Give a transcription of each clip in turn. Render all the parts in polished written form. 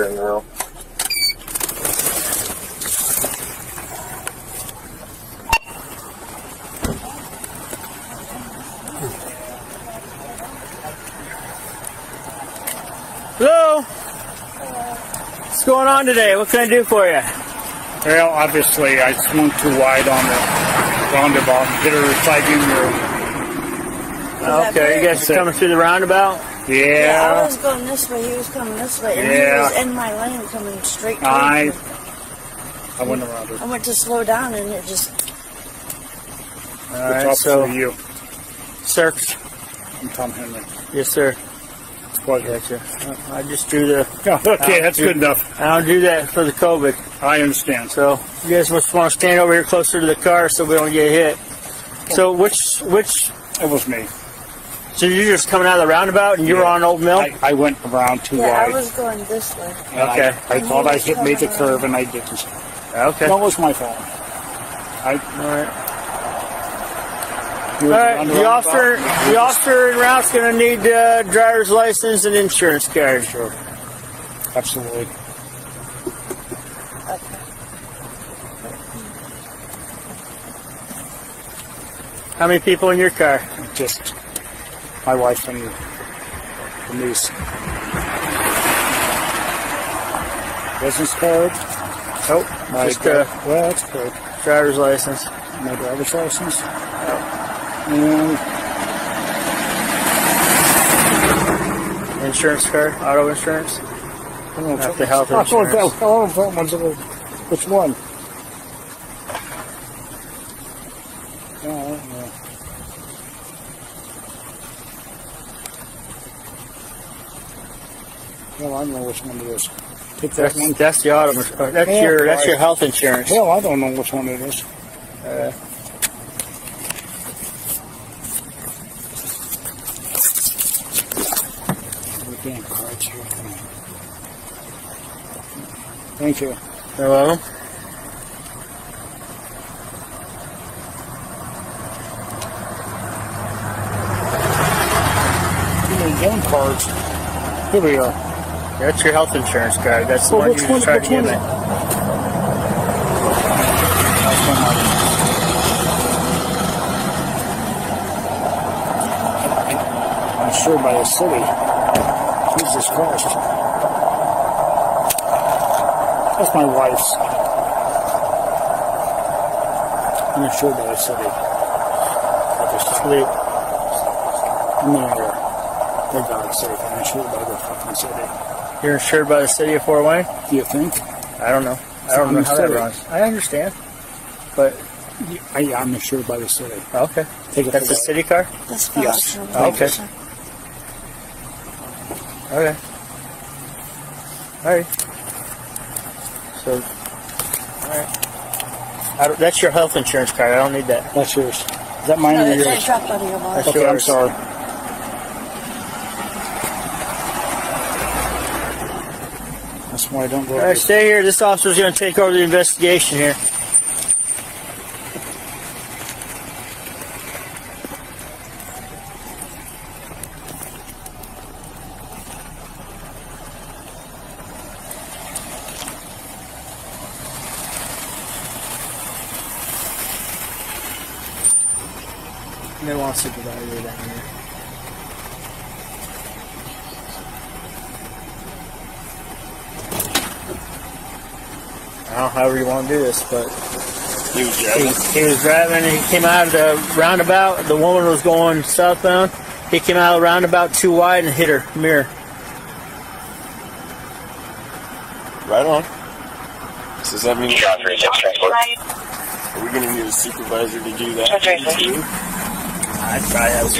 later in the room. Hello? What's going on today? What can I do for you? Well, obviously, I swung too wide on the roundabout. Did a recycling room. Okay, you guys are coming through the roundabout? Yeah. I was going this way, he was coming this way, and he was in my lane coming straight to me. I went around it. I went to slow down, and it just... Alright, so... you? Sir? I'm Tom Henry. Yes, sir. Gotcha. I just do the... Oh, okay, that's good enough. I don't do that for the COVID. I understand. So you guys must want to stand over here closer to the car so we don't get hit. So which... It was me. So you're just coming out of the roundabout and you were on Old Mill? I went around too wide. I was going this way. Okay. I thought I made the curve and I didn't. Okay. That was my fault. All right, the officer in route's going to need a driver's license and insurance card. Sure. Absolutely. How many people in your car? Just my wife and the niece. Business card? Nope. Well, that's good. Driver's license. My driver's license? Insurance card? Auto insurance? I don't know. Not the health insurance. That one's a little... Which one? No, I don't know. Well, I don't know which one it is. Pick that one. That's the auto insurance. That's your health insurance. Hell, I don't know which one it is. Thank you. You're welcome. Game cards. Here we are. That's your health insurance card. That's the one you just tried to give me. I'm sure by the city. Jesus Christ. That's my wife's. I'm not sure about the city. For God's sake, I'm insured by the fucking city. You're insured by the city of Fort Wayne? Do you think? I don't know. I don't know how that runs. I understand. But I'm insured by the city. Okay. Take it. That's a city car? That's yes. Okay. Okay. All right. So, all right. That's your health insurance card. I don't need that. That's yours. Is that mine or yours? That's yours. I'm sorry. That's why I don't go. All right, stay here. This officer's going to take over the investigation here. They want to evaluate that here. I don't know however you want to do this, but he was driving and he came out of the roundabout. The woman was going southbound. He came out of the roundabout too wide and hit her mirror. Right on. Does that mean are we going to need a supervisor to do that? Okay. I'd probably have to do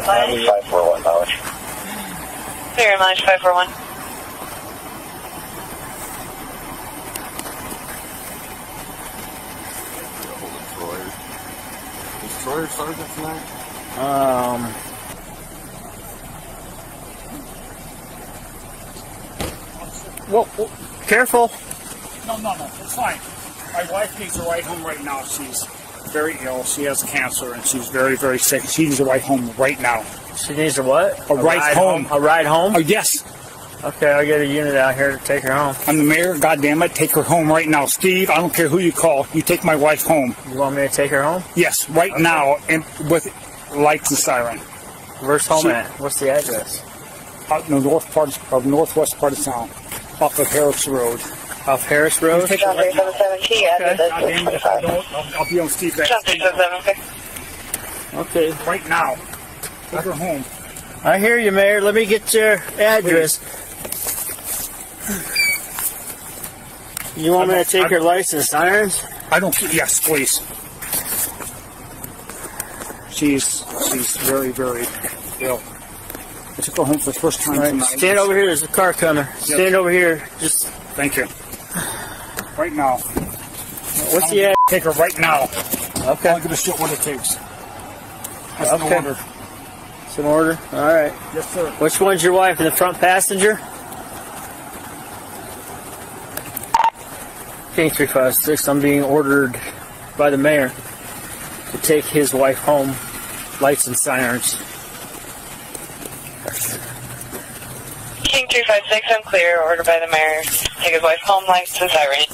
541 mileage. Clear mileage 541. Is Troy your sergeant tonight? Whoa, careful. No, it's fine. My wife needs a ride home right now. She's very ill. She has cancer and she's very, very sick. She needs a ride home right now. She needs a what? A ride home. A ride home? Oh, yes. Okay, I'll get a unit out here to take her home. I'm the mayor. God damn it, take her home right now. Steve, I don't care who you call. You take my wife home. You want me to take her home? Yes, right okay. Now, and with lights and siren. Where's home at? What's the address? Out in the northwest part of town, off of Harris Road. Off Harris Road? Take out 717, okay. I'll be on Steve back. Okay. Right now. Take her home. I hear you, Mayor. Let me get your address. Please. You want me to take your license, irons? I don't. Yes, please. She's very, very ill. I took her home for the first time tonight. Stand over here. There's a car coming. Yep. Stand over here. Just. Thank you. Right now. What's the address? Take her right now. Okay. I'll give a shit what it takes. That's okay. An order. It's an order? Alright. Yes, sir. Which one's your wife? In the front passenger? 356. I'm being ordered by the mayor to take his wife home. Lights and sirens. King 356, I'm clear. Ordered by the mayor. Take his wife home. Lights and sirens.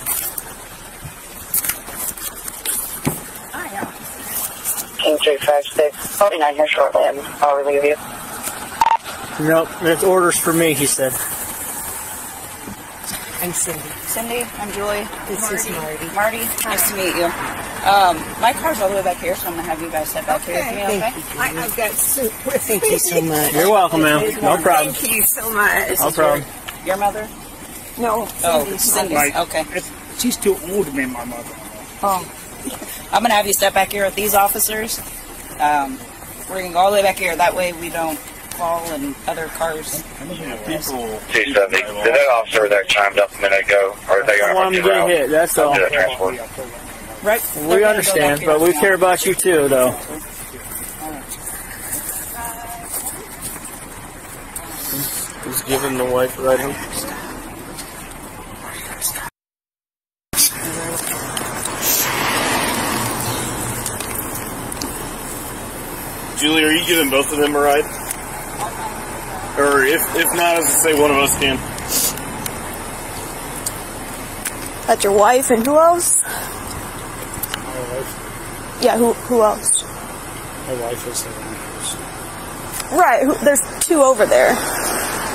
Oh, yeah. 356, I'll be down here shortly, and I'll relieve you. Nope, that's orders for me, he said. I'm Cindy. Cindy, I'm Julie. This is Marty. Marty, nice to meet you. My car's all the way back here, so I'm going to have you guys step back here with me, okay? I've got soup with me. Thank you so much. You're welcome, ma'am. No problem. Thank you so much. No problem. Your mother? No. Oh, Cindy. Okay. She's too old to be my mother. Oh. I'm going to have you step back here with these officers. We're going to go all the way back here. That way we don't fall in other cars. 270. Did that officer that chimed up a minute ago? Or are they going to get hit? That's all. Right. We understand, but we care about you too, though. He's giving the white right hand. Julie, are you giving both of them a ride? Or if not, as I say, one of us can. That's your wife and who else? My wife. Yeah, who else? My wife is the one. Right, there's two over there.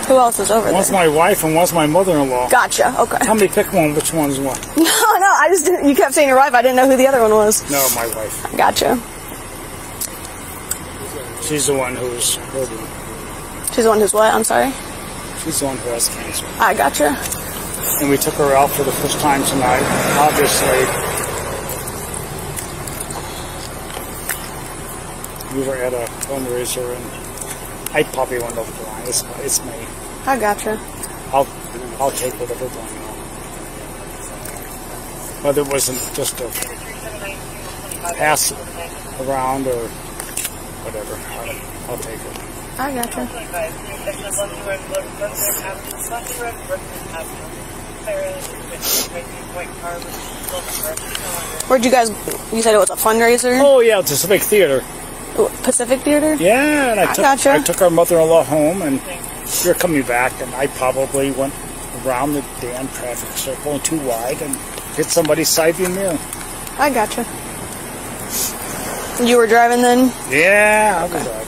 Who else is over there? One's my wife and one's my mother-in-law. Gotcha, okay. Tell me pick one, which one's what? No, no, I just didn't, you kept saying your wife, I didn't know who the other one was. No, my wife. Gotcha. She's the one who's... She's the one who's what? I'm sorry? She's the one who has cancer. I gotcha. And we took her out for the first time tonight. Obviously, we were at a fundraiser and I probably went over the line. It's me. I gotcha. I'll take whatever one. Whether it wasn't just a pass around or... Whatever. I'll take it. I gotcha. Where'd you guys... You said it was a fundraiser? Oh, yeah, Pacific Theater. Pacific Theater? Yeah, and I took our mother-in-law home, and you're coming back, and I probably went around the damn traffic circle and too wide and hit somebody's side view mirror. I gotcha. You were driving then? Yeah, okay. I was driving.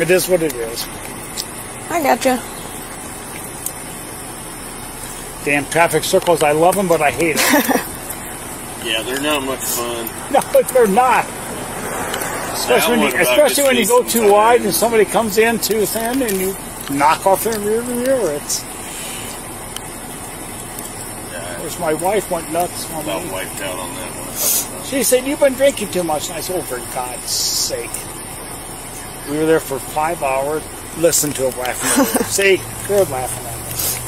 It is what it is. I gotcha. Damn traffic circles, I love them, but I hate them. Yeah, they're not much fun. No, they're not. Especially when you go too wide and somebody comes in too thin and you knock off their rear mirror. It's... My wife went nuts. I about wiped out on that one. She said, "You've been drinking too much." And I said, "Oh, for God's sake!" We were there for 5 hours. Listen to her laughing. See, they're laughing at us.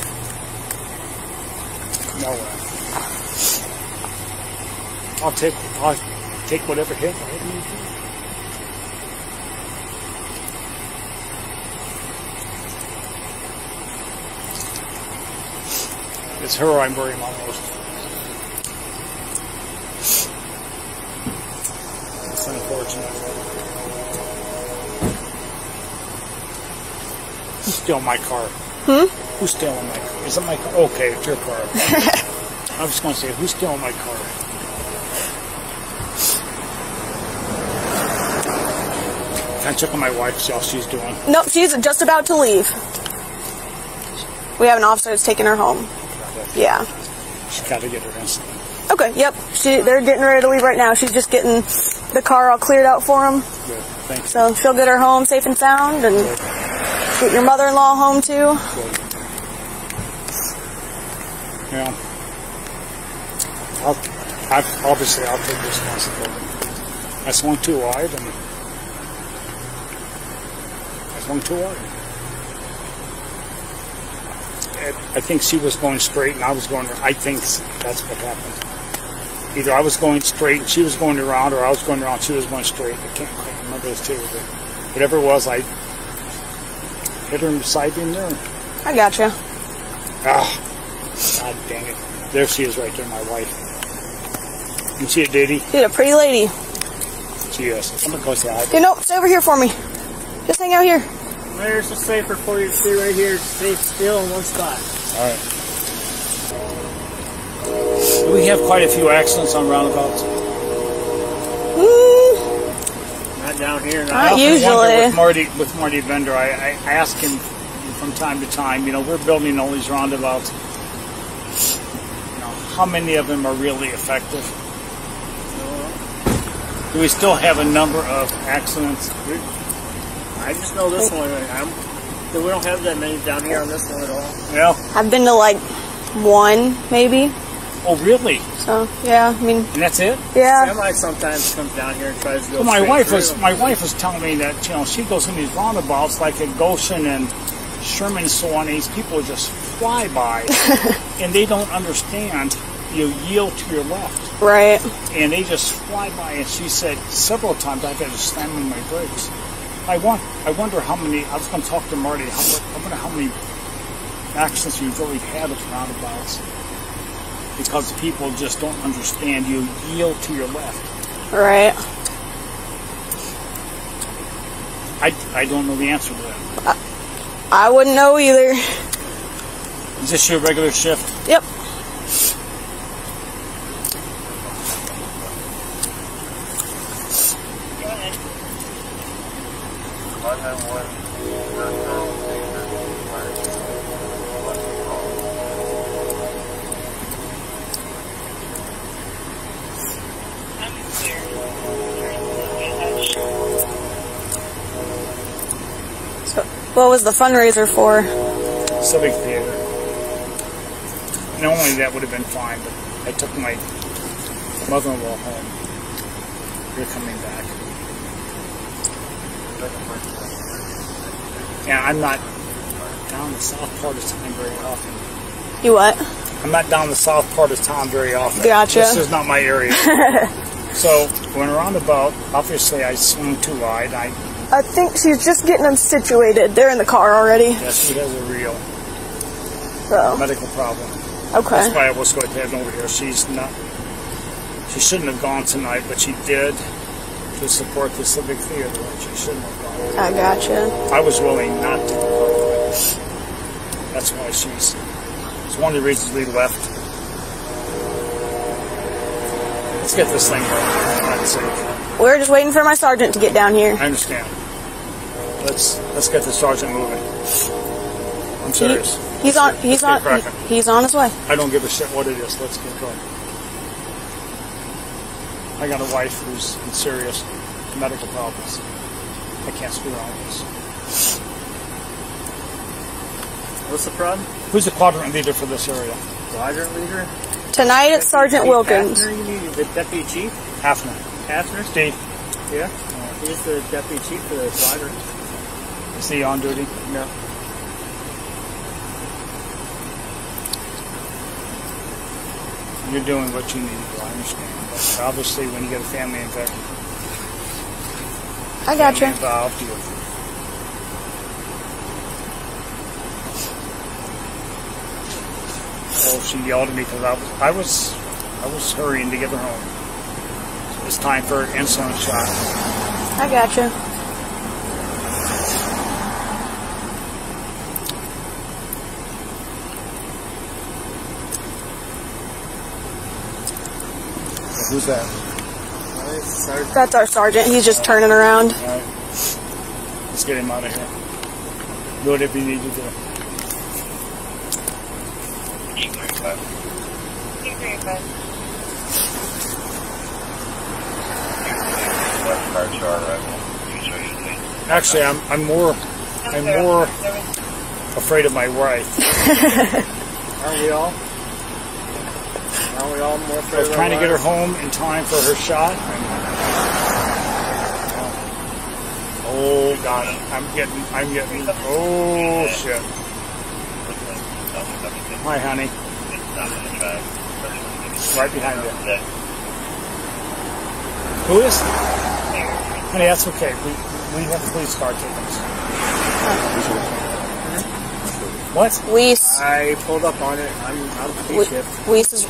No way. I'll take whatever hit. It's her I'm worrying about most. It's unfortunate. Who's stealing my car? Hmm? Who's stealing my car? Is it my car? Okay, it's your car. I was going to say, who's stealing my car? Can I check on my wife, see how she's doing? Nope, she's just about to leave. We have an officer that's taking her home. Yeah. She's got to get her insulin. Okay, yep. They're getting ready to leave right now. She's just getting the car all cleared out for them. Good, thanks. So she'll get her home safe and sound, and good. Get your mother-in-law home too. Good. Yeah. Obviously I'll take responsibility. I swung too wide, and I swung too wide. I think she was going straight, and I was going. I think that's what happened. Either I was going straight, and she was going around, or I was going around, and she was going straight. I can't quite remember those two, but whatever it was, I hit her beside me there. I gotcha. Ah. God dang it. There she is right there, my wife. Isn't she a ditty? She's a pretty lady. She is. I'm going to go say hi. You know, stay over here for me. Just hang out here. There's a safer for you to stay right here. Stay still in one spot. Alright. We have quite a few accidents on roundabouts. Not down here. Not I often usually. With Marty Bender, I ask him from time to time, you know, we're building all these roundabouts. How many of them are really effective? Do we still have a number of accidents? I just know this one. We don't have that many down here on this one at all. Yeah. I've been to like one, maybe. Oh, really? So yeah, I mean. And that's it? Yeah. Semi sometimes comes down here and tries to go. Well, my wife was telling me that, you know, she goes in these roundabouts like at Goshen and Sherman and so on. These people just fly by, and they don't understand. You yield to your left. Right. And they just fly by, and she said several times I've had to slam on my brakes. I wonder how many, I was going to talk to Marty, I wonder how many accidents you've really had at roundabouts. Because people just don't understand. You yield to your left. Right. I don't know the answer to that. I wouldn't know either. Is this your regular shift? Yep. What was the fundraiser for? Civic Theater. Normally that would have been fine, but I took my mother-in-law home. We're coming back. Yeah, I'm not down the south part of town very often. You what? I'm not down the south part of town very often. Gotcha. This is not my area. So when around about, obviously I swung too wide. I think she's just getting them situated. They're in the car already. Yes, she has a real medical problem. Okay. That's why I was going to have her over here. She's not. She shouldn't have gone tonight, but she did to support the Civic Theater. She shouldn't have gone. I gotcha. I was willing not to go. That's why she's. It's one of the reasons we left. Let's get this thing going. We're just waiting for my sergeant to get down here. I understand. Let's get the sergeant moving. I'm serious. He's on his way. I don't give a shit what it is. Let's get going. I got a wife who's in serious medical problems. I can't screw around with this. What's the problem? Who's the quadrant leader for this area? Quadrant leader? Tonight it's Sergeant Wilkins. Haffner, you need the deputy chief? Haffner. Haffner? Steve. Yeah? He's the deputy chief for the quadrant. Is he on duty? No. You're doing what you need to do, I understand. But obviously, when you get a family involved, I got you. Involved, you. So she yelled at me because I was hurrying to get her home. So it's time for an insulin shot. I got you. Who's that? That's our sergeant. He's just turning around. All right. Let's get him out of here. Do whatever you need to do. Actually, I'm more afraid of my wife. Aren't we all? Aren't we all more afraid of our wife? I was trying to get her home in time for her shot. Oh God, I'm getting. Oh shit! Hi, honey. Right behind you. Who is? Honey, that's okay. We have the police car taking us. What? Weiss. I pulled up on it. I'm police shift. Weiss is.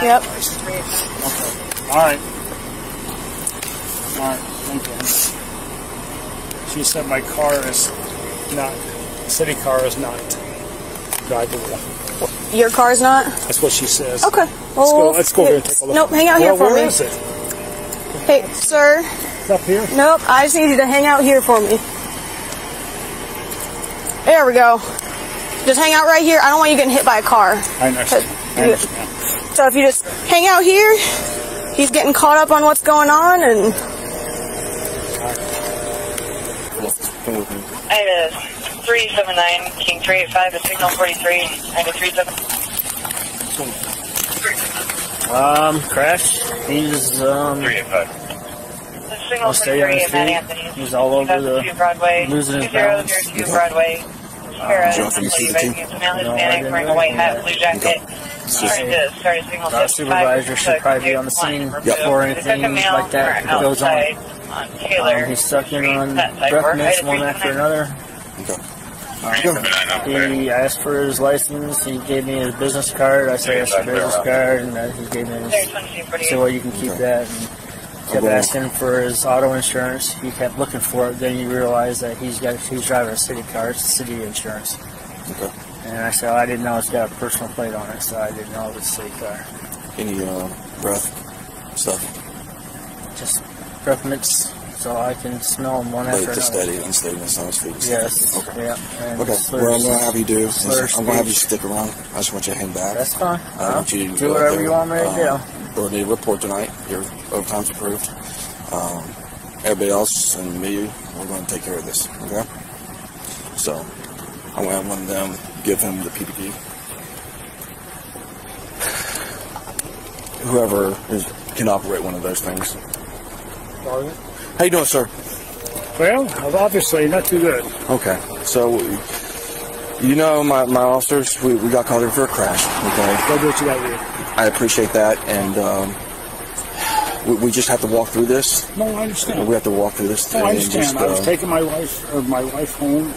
Yep. Okay. All right. All right. Thank you. She said my car is not. City car is not. Drivable. Your car's not? That's what she says. Okay. Well, let's go here and take a look. Nope, hang out here for me. Where is it? Hey, sir. It's up here? Nope, I just need you to hang out here for me. There we go. Just hang out right here. I don't want you getting hit by a car. I understand. So if you just hang out here, he's getting caught up on what's going on and... Come with me. I know. 379 King 385 at signal 43 937. Crash. He's 385. Signal 43 at Matt Anthony. He's all over the Broadway. Losing his balance. 002 Broadway. Sarah, Hispanic wearing a white hat, blue jacket. Sorry, signal 55. Our supervisor should probably be on the scene before anything like that goes on. He's stuck in on breath one after another. He asked for his license, he gave me his business card, I said that's your business card, and he gave me his, so you can keep that. And kept asking for his auto insurance, he kept looking for it, then you realize that he's driving a city car, it's city insurance. Okay. And I said, I didn't know it's got a personal plate on it, so I didn't know it was a city car. Any breath stuff? Just breath mints. So I can smell them one after another. Unsteadiness on his feet. Yes. Okay. Yeah. Okay. Well, I'm gonna have you do. I'm gonna have you stick around. I just want you to hang back. That's fine. I want you to do whatever you want me to do. We'll need a report tonight. Your overtime's approved. Everybody else and me, we're gonna take care of this. Okay. So I'm gonna have one of them give him the PPE. Whoever can operate one of those things. Sorry. How you doing, sir? Well, obviously not too good. Okay, so you know my officers, we got called in for a crash. Okay, go do what you got to do. I appreciate that, and we just have to walk through this. No, I understand. We have to walk through this. No, I understand. Just, I was taking my wife home.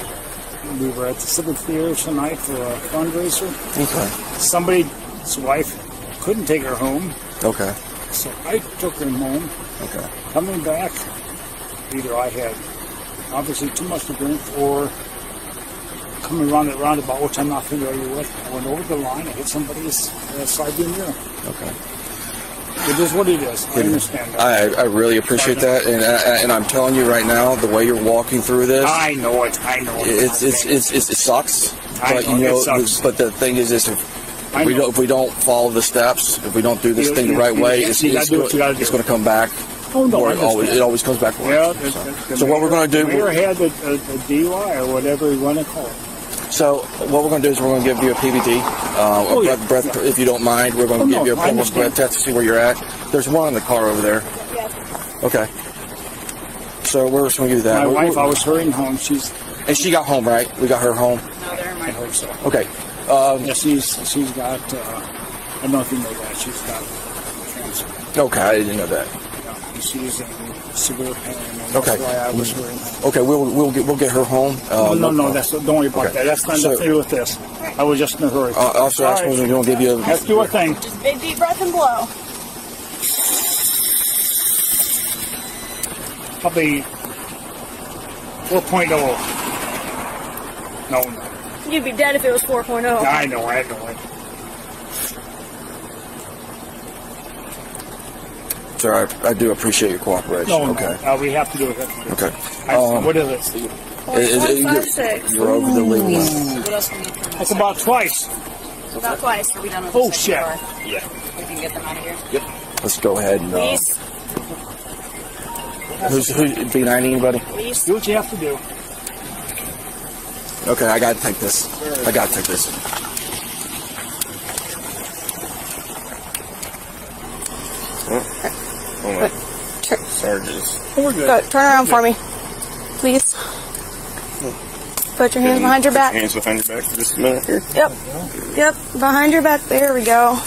We were at the Civic Theater tonight for a fundraiser. Okay. Somebody's wife couldn't take her home. Okay. So I took her home. Okay. Coming back. Either I had obviously too much to drink, or coming around that roundabout, which I'm not familiar with, I went over the line, I hit somebody's side beam mirror. Okay. It is what it is. I understand that. I really appreciate that, and I'm telling you right now, the way you're walking through this, I know it. It sucks. I know it sucks. But the thing is if we don't follow the steps, if we don't do this thing the right way, it's going to come back. Oh, no, it always comes back. Well, so what we're going to do? We had a DUI or whatever you want to call it. So what we're going to do is we're going to give you a PBT, breath, if you don't mind. We're going to give you a pulmonary breath test to see where you're at. There's one in the car over there. Yes. Okay. So we're just going to do that. My wife, I was hurrying home. She got home, right? We got her home. No, they're in my hope so. Okay. Yeah, she's got. I don't know if you know that she's got cancer. Okay, I didn't know that. She's in severe pain. Okay. That's why I was worried. Okay, we'll get her home. No. Don't worry about that. That's not nothing to do with this. I was just in a hurry. Also, I suppose we're going to give you. Let's do our thing. Just big deep breath and blow. Probably 4.0. No. You'd be dead if it was 4.0. I know. I had no idea. sir. I do appreciate your cooperation. No, okay. We have to do it. Okay. What is it, Steve? You're over the legal limit. That's about twice. About twice. We'll be done with the second hour. Oh, shit. Yeah. We can get them out of here. Yep. Let's go ahead and... Please. Who's behind anybody? Please. Do what you have to do. Okay, I gotta take this. I gotta take this. Hold on. Sergeant. We're good. Go, turn around for me, please. Put your hands behind your back. Hands behind your back for just a minute here. Yep. Yep. Behind your back. There we go.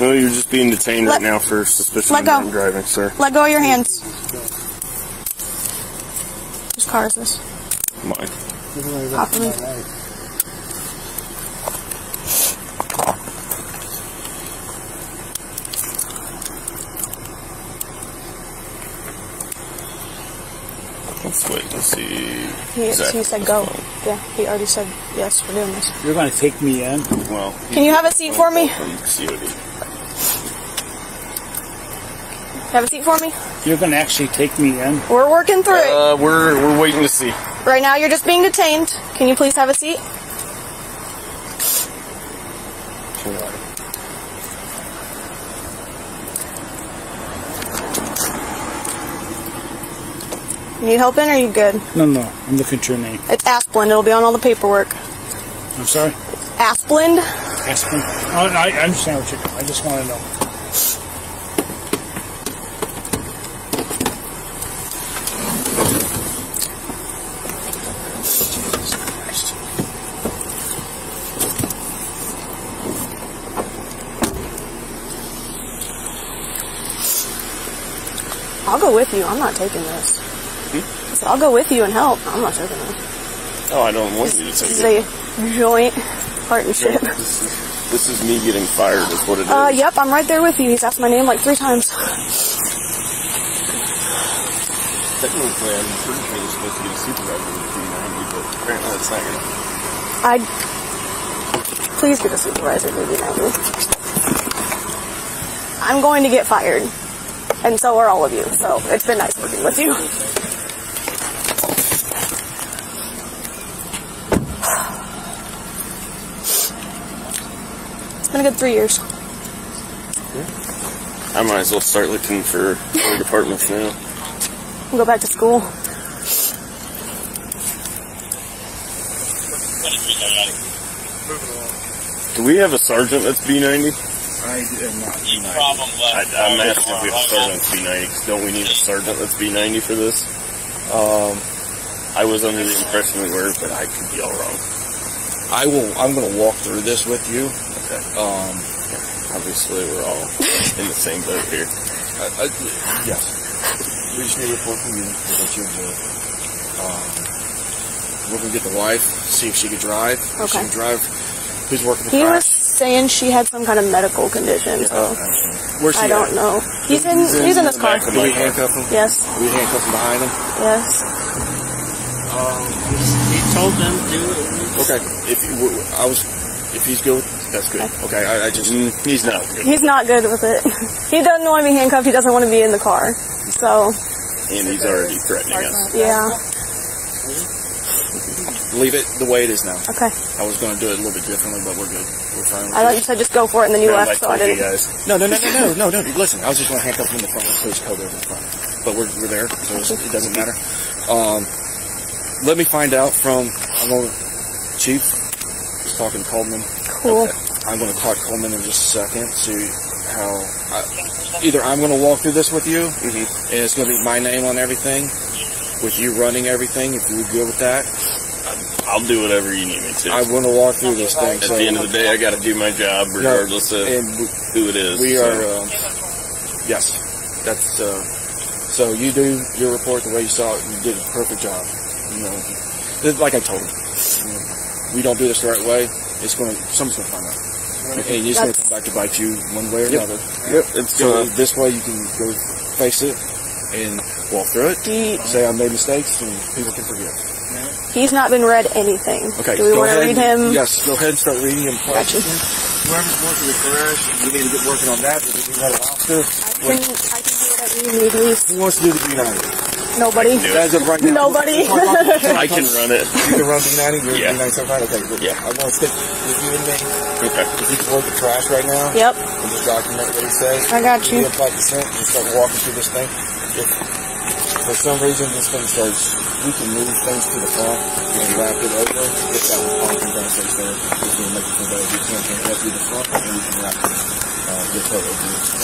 No, you're just being detained right now for suspicion of driving, sir. Let go of your hands. Whose car is this? Mine. Let's wait. Let's see. He said go. Yeah, he already said yes. We're doing this. You're going to take me in. Well, can you have a seat for me? Have a seat for me. You're gonna actually take me in. We're working through it. We're waiting to see. Right now, you're just being detained. Can you please have a seat? Need help in? Or are you good? No. I'm looking at your name. It's Asplund. It'll be on all the paperwork. I'm sorry. Asplund. Asplund. Oh, no, I understand what you're doing. I just want to know. I'll go with you. I'm not taking this. Hmm? So I'll go with you and help. I'm not taking this. Oh, I don't want you to take it. This is a joint partnership. This is me getting fired is what it is. Yep, I'm right there with you. He's asked my name like 3 times. Technically, I'm pretty sure you're supposed to be a supervisor with DB90, but apparently that's not going to happen. Please get a supervisor with DB90. I'm going to get fired. And so are all of you. So it's been nice working with you. It's been a good 3 years. I might as well start looking for other departments now. I'll go back to school. Do we have a sergeant that's B90? I am not B90. I'm asking if we have a sergeant that's B90. Don't we need a sergeant that's B90 for this? I was under the impression we were, but I could be all wrong. I'm going to walk through this with you. Okay. Obviously, we're all in the same boat here. Yes. We just need a report from you for what you do. We're going to get the wife, see if she can drive. Okay. If she can drive, who's working the car? Saying she had some kind of medical condition. So where's she at? I don't know. He's in this car. Do we handcuff him? Yes. Do we handcuff him behind him? Yes. He told them to do it. Okay. If he's good, that's good. Okay. I just he's not good. He's not good with it. He doesn't want to be handcuffed. He doesn't want to be in the car. So. And he's already threatening us. Yeah. Leave it the way it is now. Okay. I was going to do it a little bit differently, but we're good. We're fine. I thought you said just go for it, and then you left, like, so I didn't. Guys. No. Listen, I was just going to handcuff him in the front. Let's code over the front. But we're there, so it doesn't matter. Let me find out from Chief. Just talking to Coleman. Cool. Okay. I'm going to talk to Coleman in just a second. See how either I'm going to walk through this with you, and it's going to be my name on everything, with you running everything. If you're good with that. I'll do whatever you need me to. I want to walk through this thing. At the end of the day, I got to do my job regardless of who it is. We are, yes. That's, so you do your report the way you saw it. You did a perfect job. You know, like I told you, we don't do this the right way. Someone's going to find out. And it's going to come back to bite you one way or another. Yep. So this way you can go face it and walk through it. Say I made mistakes and people can forgive. He's not been read anything. Okay, do we want to read him? Yes, go ahead and start reading him. Gotcha. whoever's working with Ferreras, we need to get working on that. If you had an officer, I can do whatever you need me. Who wants to do the United? Nobody. As of right now, nobody. I can run it. You can run the United. You're yeah. United sometime. Okay. Yeah. I want to stick with you and me. Okay. If you can work the trash right now. Yep. And just document what it says. I got you. Get 5% and start walking through this thing. If, for some reason, this thing starts, we can move things to the front and wrap it over. If that one pump comes out, so it's there, we can make it so that we can't get it through the front and we can wrap it, get it over the handcuff.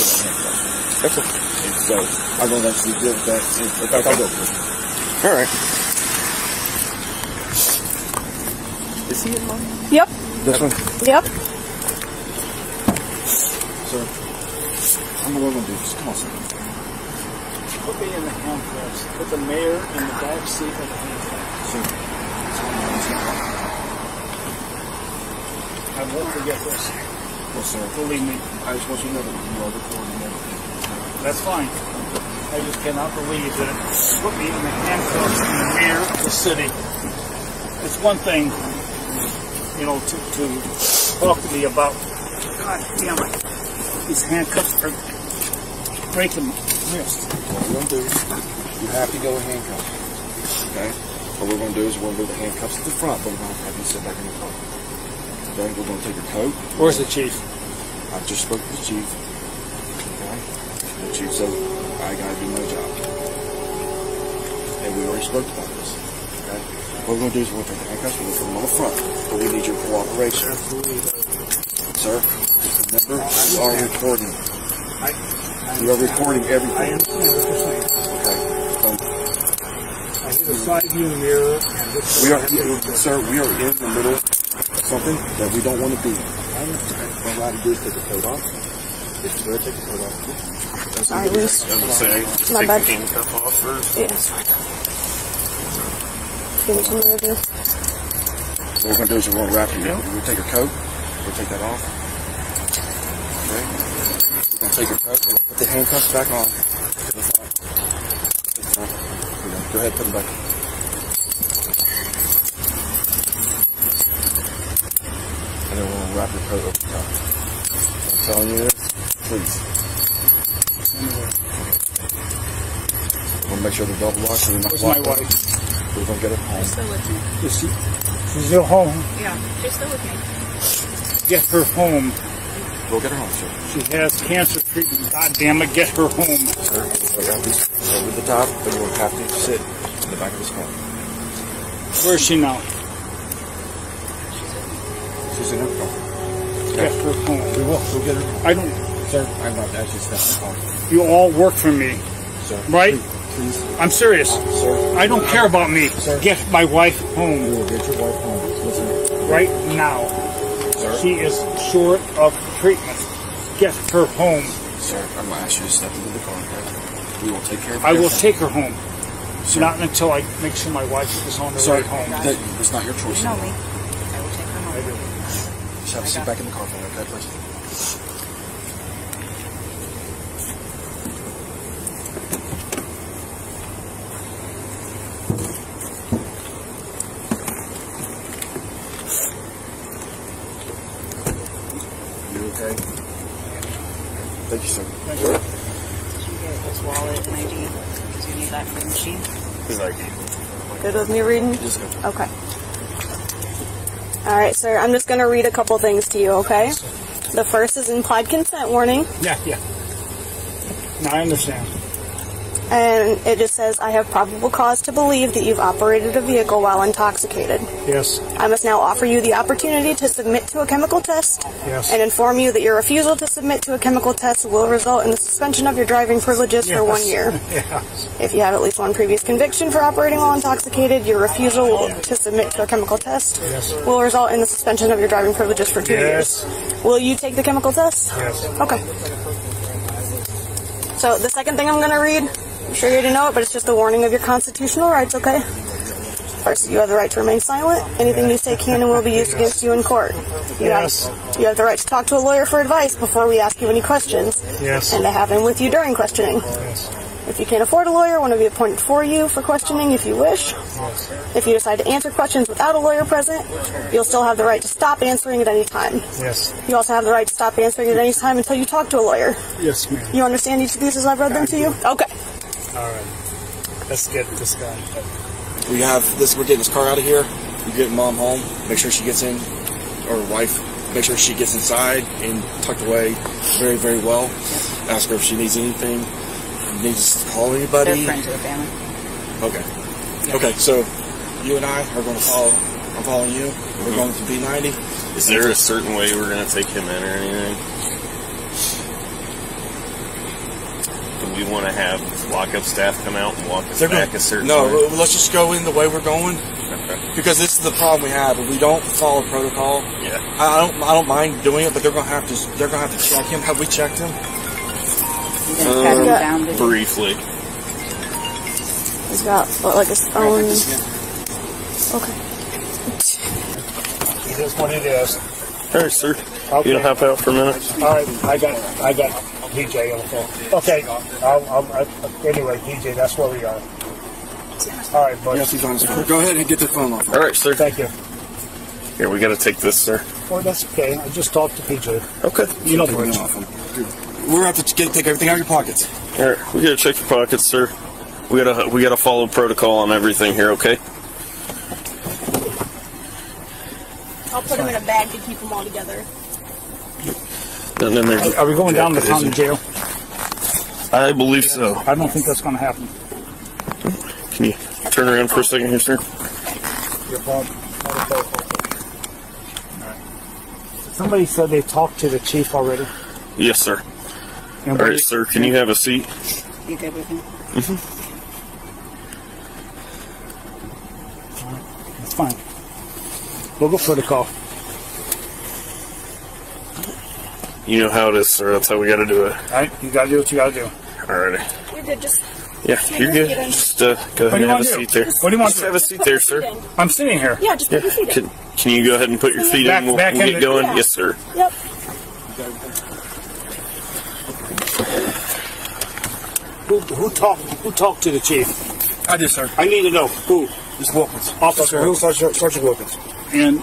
That's okay. And so, I'm going to actually deal with that. In fact, I'll go with it. All right. Is he in mine? Yep. This one? Yep. So, I'm going to do this. Come on, sir. Put me in the handcuffs. Put the mayor in the back seat of the handcuffs. Sure. I won't forget this. Yes, sir. Believe me. I just want you to know that you are recording everything. That's fine. I just cannot believe that it put me in the handcuffs in the mayor of the city. It's one thing, you know, to talk to me about, God damn it, these handcuffs are breaking my wrist. What we're going to do is, you have to go with handcuffs, okay? What we're going to do is we're going to move the handcuffs to the front, but we're going to have you sit back in the car. Then we're going to take your coat. Where's the chief? I just spoke to the chief, okay? The chief said, I got to do my job. And we already spoke about this, okay? What we're going to do is we're going to take the handcuffs, we're going to put them on the front, but we need your cooperation. Absolutely. Sir, remember, you are recording. You are recording everything. I understand what you're saying. Okay. I need a side view mirror and this. We are, sir, we are in the middle of something that we don't want to be in. I understand. What I'm allowed to do is take the coat off. If you better take the coat off. That's what it is. Doesn't say take the handcuff off first. Yes. Give me some of this. What we're going to do is we're going to wrap you up. We're going to take your coat. We'll take that off. Okay. We're going to take your coat and put the handcuffs back on. Go ahead, put them back on. And then we're going to wrap your coat over the top. I'm telling you this, please. We're going to make sure they're double locked so they're not locked. Where's my wife? We're going to get her home. She's still with me. Is she? She's still home? Yeah, she's still with me. Get her home. We'll get her home, sir. She has cancer treatment. God damn it, get her home. Sir, we'll grab these over the top, but we'll have to sit in the back of this car. Where is she now? She's in her car. Get her home. We will. We'll get her home. I don't... Sir, I'm not actually stepping home. You all work for me. Sir. Right? Please. I'm serious. Sir. I don't care about me. Sir. Get my wife home. We will get your wife home. Listen. Right now. Sir. She is short of treatment. Get her home. Sir, I'm going to ask you to step into the car. We will take care of her. I will take her home. Sir. Not until I make sure my wife is on the way home. That's not your choice. No, me. I will take her home. I do. Just have to sit back in the car for me, okay, please? Thank you, sir. Thank you. Did you get his wallet and ID? Because you need that for the machine? His ID. Good with me reading? Okay. All right, sir. I'm just going to read a couple things to you, okay? The first is implied consent warning. Yeah. No, I understand. And it just says, I have probable cause to believe that you've operated a vehicle while intoxicated. Yes. I must now offer you the opportunity to submit to a chemical test. Yes. And inform you that your refusal to submit to a chemical test will result in the suspension of your driving privileges for 1 year. Yes. If you have at least one previous conviction for operating while intoxicated, your refusal to submit to a chemical test will result in the suspension of your driving privileges for 2 years. Will you take the chemical test? Yes. Okay. So the second thing I'm going to read, I'm sure you already know it, but it's just a warning of your constitutional rights, okay? First, you have the right to remain silent. Anything you say can and will be used against you in court. You have the right to talk to a lawyer for advice before we ask you any questions. Yes. And to have him with you during questioning. Yes. If you can't afford a lawyer, one will be appointed for you for questioning if you wish. If you decide to answer questions without a lawyer present, you'll still have the right to stop answering at any time. Yes. You also have the right to stop answering at any time until you talk to a lawyer. Yes, ma'am. You understand each of these as I've read them to you? Okay. All right. Let's get this guy. We have this. We're getting this car out of here. We're getting Mom home. Make sure she gets in, or wife. Make sure she gets inside and tucked away very, very well. Ask her if she needs anything. Need to call anybody? They're friends with the family. Okay. Yeah. Okay, so you and I are going to follow. I'm following you. We're going to B90. Is there a certain way we're going to take him in or anything? Do we want to have lockup staff come out and walk us back a certain way? No, let's just go in the way we're going. Okay. Because this is the problem we have. If we don't follow protocol, yeah. I don't mind doing it, but they're going to have to. They're going to have to check him. Have we checked him? Briefly. He's got like his own. Okay. It is what it is. All right, sir. Okay. You don't hop out for a minute. All right, I got DJ on the phone. Okay. Anyway, DJ, that's where we are. All right, buddy. Yes, he's on his phone. Go ahead and get the phone off. All right, sir. Thank you. Here, we got to take this, sir. Well, that's okay. I just talked to PJ. Okay. You know the way off him. We're going to have to take everything out of your pockets. All right, we got to check your pockets, sir. We got to follow protocol on everything here, okay? I'll put them in a bag to keep them all together. And then are we going down to the county jail? I believe so. I don't think that's going to happen. Can you turn around for a second here, sir? Your phone. All right. Somebody said they talked to the chief already. Yes, sir. All right, sir, can you have a seat? You good with me? Mm-hmm. All right, that's fine. We'll go for the call. You know how it is, sir. That's how we got to do it. All right, you got to do what you got to do. All right. You're good, just... Yeah, you're good. Just go ahead and have a seat there. What do you want to do? Have a seat there, sir. I'm sitting here. Yeah, just put your feet in. Can you go ahead and put your feet in? We'll get going. Yes, sir. Yep. Who talked to the chief? I did, sir. I need to know who. Mr. Wilkins. Officer who? Sergeant Wilkins. And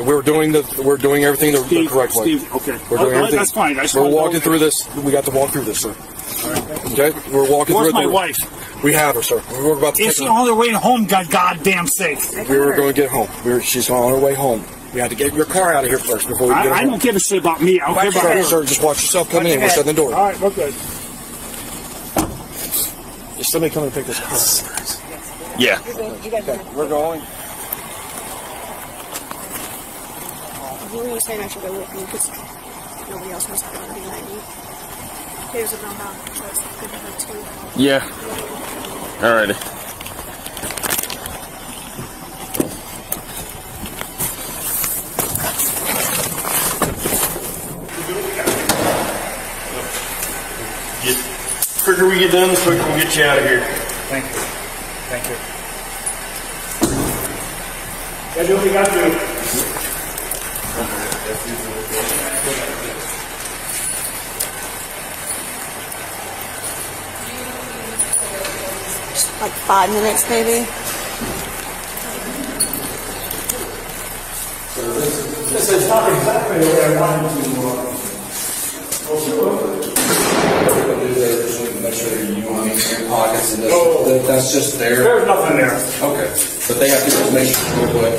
we're doing everything the correct way. Steve, okay. We're doing everything. That's fine. We're walking through this. We got to walk through this, sir. All right. Okay. We're walking through. Where's my wife? We have her, sir. We were about to. Is she on her way home? Goddamn safe. We were going to get home. She's on her way home. We had to get your car out of here first before we get home. I don't give a shit about me. I don't care about her, sir. Just watch yourself coming in. We're shutting the door. All right. We're good. Is somebody coming to pick this car? Yeah. Okay, we're going. You were saying I should go with you because nobody else wants to go behind you. There's a grandma. Yeah. Alrighty. Get. The quicker we get done, the quicker we'll get you out of here. Thank you. Thank you. That's what we got to do. Like 5 minutes, maybe? This is not exactly where I wanted to make sure you want to make your pockets and that's just there. There's nothing there. Okay. But they have to just make sure real quick.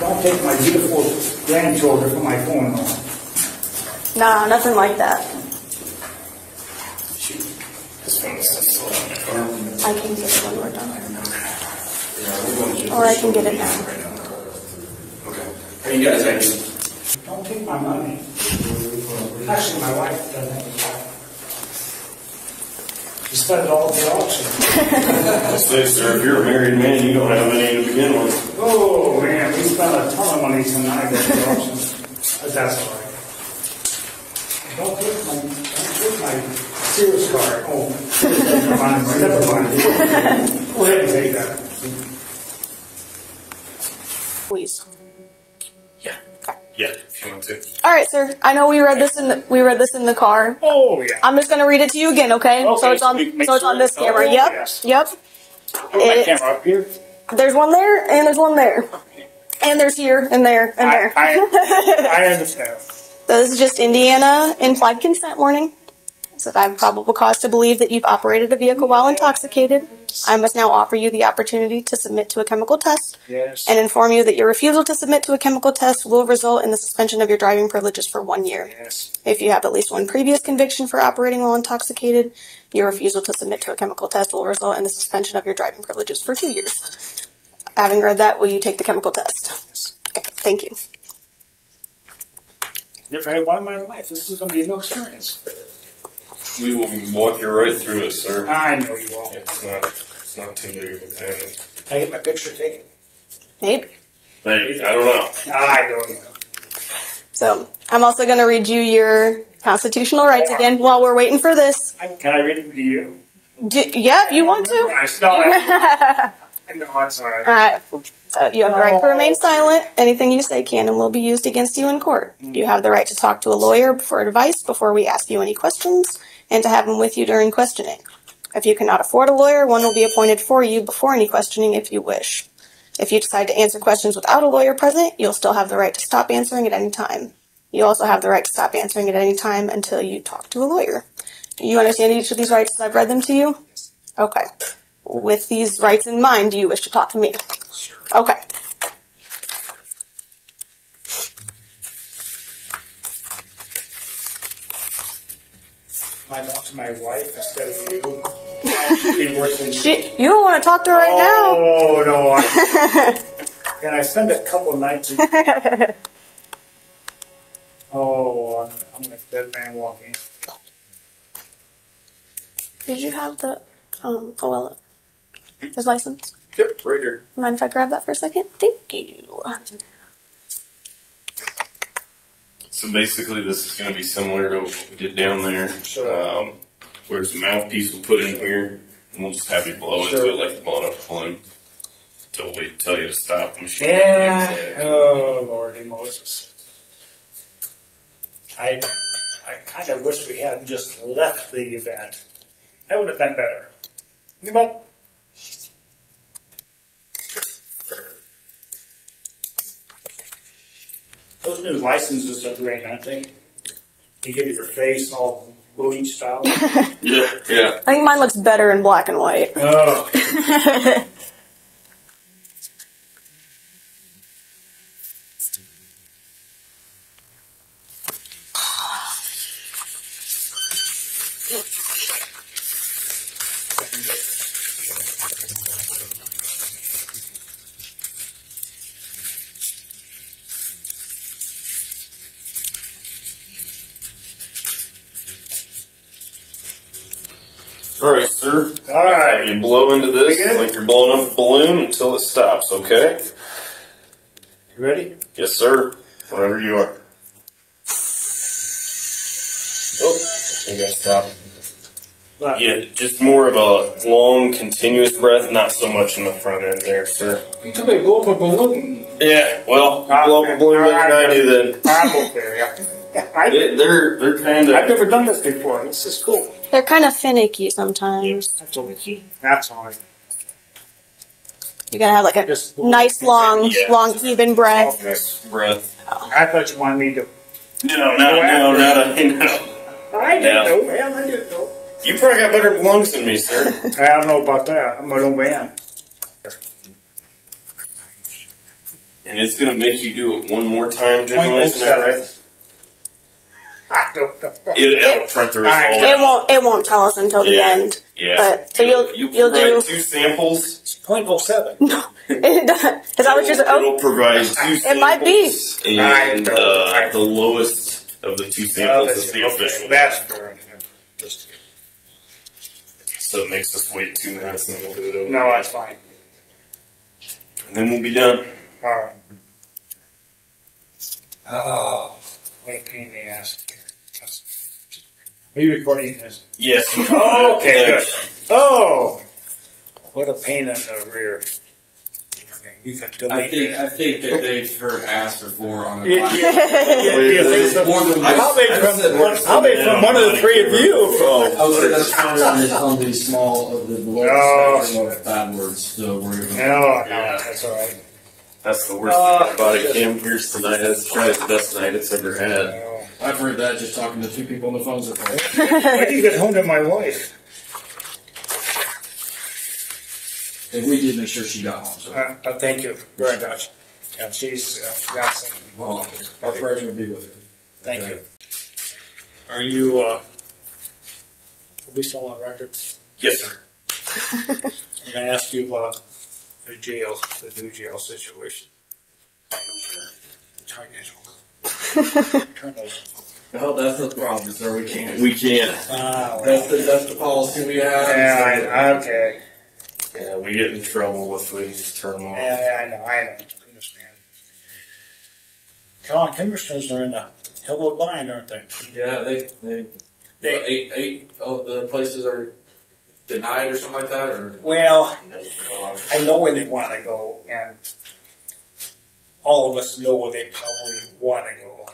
Don't take my beautiful grandchildren from my phone. No, nothing like that. Shoot. This one is so slow. I can get it when we're done. Or I can get it now. Okay. And you guys actually. Don't take my money. Actually, my wife doesn't have any money. You spent it all at the auction. I say, sir, if you're a married man, you don't have any to begin with. Oh, man, we spent a ton of money tonight at the auction. But that's all right. Don't put my serious card. Oh, never mind. Go ahead and take that. Please. Yeah. Yeah, if you want to. All right, sir. I know we read this in the car. Oh yeah. I'm just gonna read it to you again, okay? Okay, so it's on this camera. Yep. Yes. Yep. Put my camera up here. There's one there, and there's one there, and there's here, and there, and there. I understand. So this is just Indiana implied consent warning. So that I have probable cause to believe that you've operated a vehicle while intoxicated. I must now offer you the opportunity to submit to a chemical test and inform you that your refusal to submit to a chemical test will result in the suspension of your driving privileges for 1 year. If you have at least one previous conviction for operating while intoxicated, your refusal to submit to a chemical test will result in the suspension of your driving privileges for 2 years. Having read that, will you take the chemical test? Yes. Okay, thank you. Never had one in my life. This is going to be a new experience. We will walk you right through it, sir. I know you won't. It's not too big of a thing. Can I get my picture taken? Maybe. Maybe. I don't know. I don't know. So, I'm also going to read you your constitutional rights again while we're waiting for this. Can I read it to you? Yeah, you want to? I still have to. No, I'm sorry. All right. So you have the right to remain silent. Anything you say can and will be used against you in court. You have the right to talk to a lawyer for advice before we ask you any questions, and to have them with you during questioning. If you cannot afford a lawyer, one will be appointed for you before any questioning if you wish. If you decide to answer questions without a lawyer present, you'll still have the right to stop answering at any time. You also have the right to stop answering at any time until you talk to a lawyer. You understand each of these rights as I've read them to you? Okay. With these rights in mind, do you wish to talk to me? Okay. I talk to my wife instead of you. You don't want to talk to her right now. Oh, no. Can I spend a couple nights? I'm a dead man walking. Did you have the his license? Yep, right here. Mind if I grab that for a second? Thank you. So basically this is going to be similar to what we did down there. Whereas the mouthpiece we'll put in here, and we'll just have you blow into it like the blown up balloon until we tell you to stop the machine. Oh, Lordy Moses. I kind of wish we hadn't just left the event. That would have been better. But those new licenses are great, aren't they? They give you your face all booing style. Yeah. I think mine looks better in black and white. Oh. You blow into this like you're blowing up a balloon until it stops, okay? You ready? Yes, sir. Whenever you are. Oh, you gotta stop. Yeah, just more of a long, continuous breath, not so much in the front end there, sir. You told me to blow up a balloon. Yeah, well, blow up a balloon like 90 then. I'm okay, They're kind of... I've never done this before. This is cool. They're kind of finicky sometimes. That's all right. You gotta have like a nice, long, even breath. I thought you wanted me to... No. I didn't know, man. I didn't know. You probably got better lungs than me, sir. I don't know about that. I'm an old man. And it's gonna make you do it one more time, generally, isn't that right? It won't tell us until the end. Yeah. But so you'll do 2 samples. It's 0.07. No, it doesn't. Is that what you're saying? It'll provide 2 samples. It might be. And the lowest of the 2 samples is the official. So it makes us wait 2 minutes, and we'll do it over. No, that's fine. And then we'll be done. All right. Oh, wait, pain in the ass. Are you recording this? Yes. Oh, okay, good. Oh! What a pain in the rear. You've got to I think that they've heard asked before on the podcast. I'll be from one of the three of you. So that's probably on the small of the bad words. So we're going to. No, that's all right. That's the worst thing about it. Cam Pierce tonight. That's probably the best night it's ever had. I've heard that just talking to two people on the phone. I didn't get home to my wife. And we did make sure she got home. So. Thank you very much. And she's got some. Well, our prayers will be with her. Thank you. Are you? Are we still on record? Yes, sir. I'm going to ask you about the new jail situation. Turn it over. Turn it over. No, that's the problem, sir. We can't. We can't. That's the policy we have. Yeah. Okay. Yeah, we get in trouble if we just turn them off. Yeah, I know. I understand. Colin Henderson's are in the hell of a bind, aren't they? Yeah, they eight the places are denied or something like that, or well, I know where they want to go, and all of us know where they probably want to go.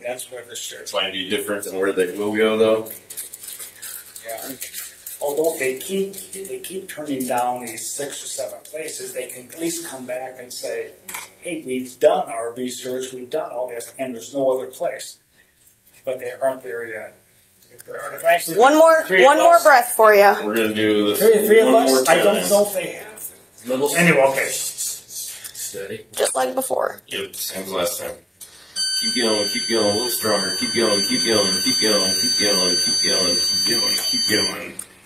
That's where the sheriff. Might be different than where they will go, though. Yeah. Although they keep turning down these 6 or 7 places, they can at least come back and say, hey, we've done our research, we've done all this, and there's no other place. But they aren't there yet. One more breath for you. We're going to do this. Three of us? I don't know if they have. Anyway, okay. Steady. Just like before. Yep, same as last time. Keep going, a little stronger. Keep going.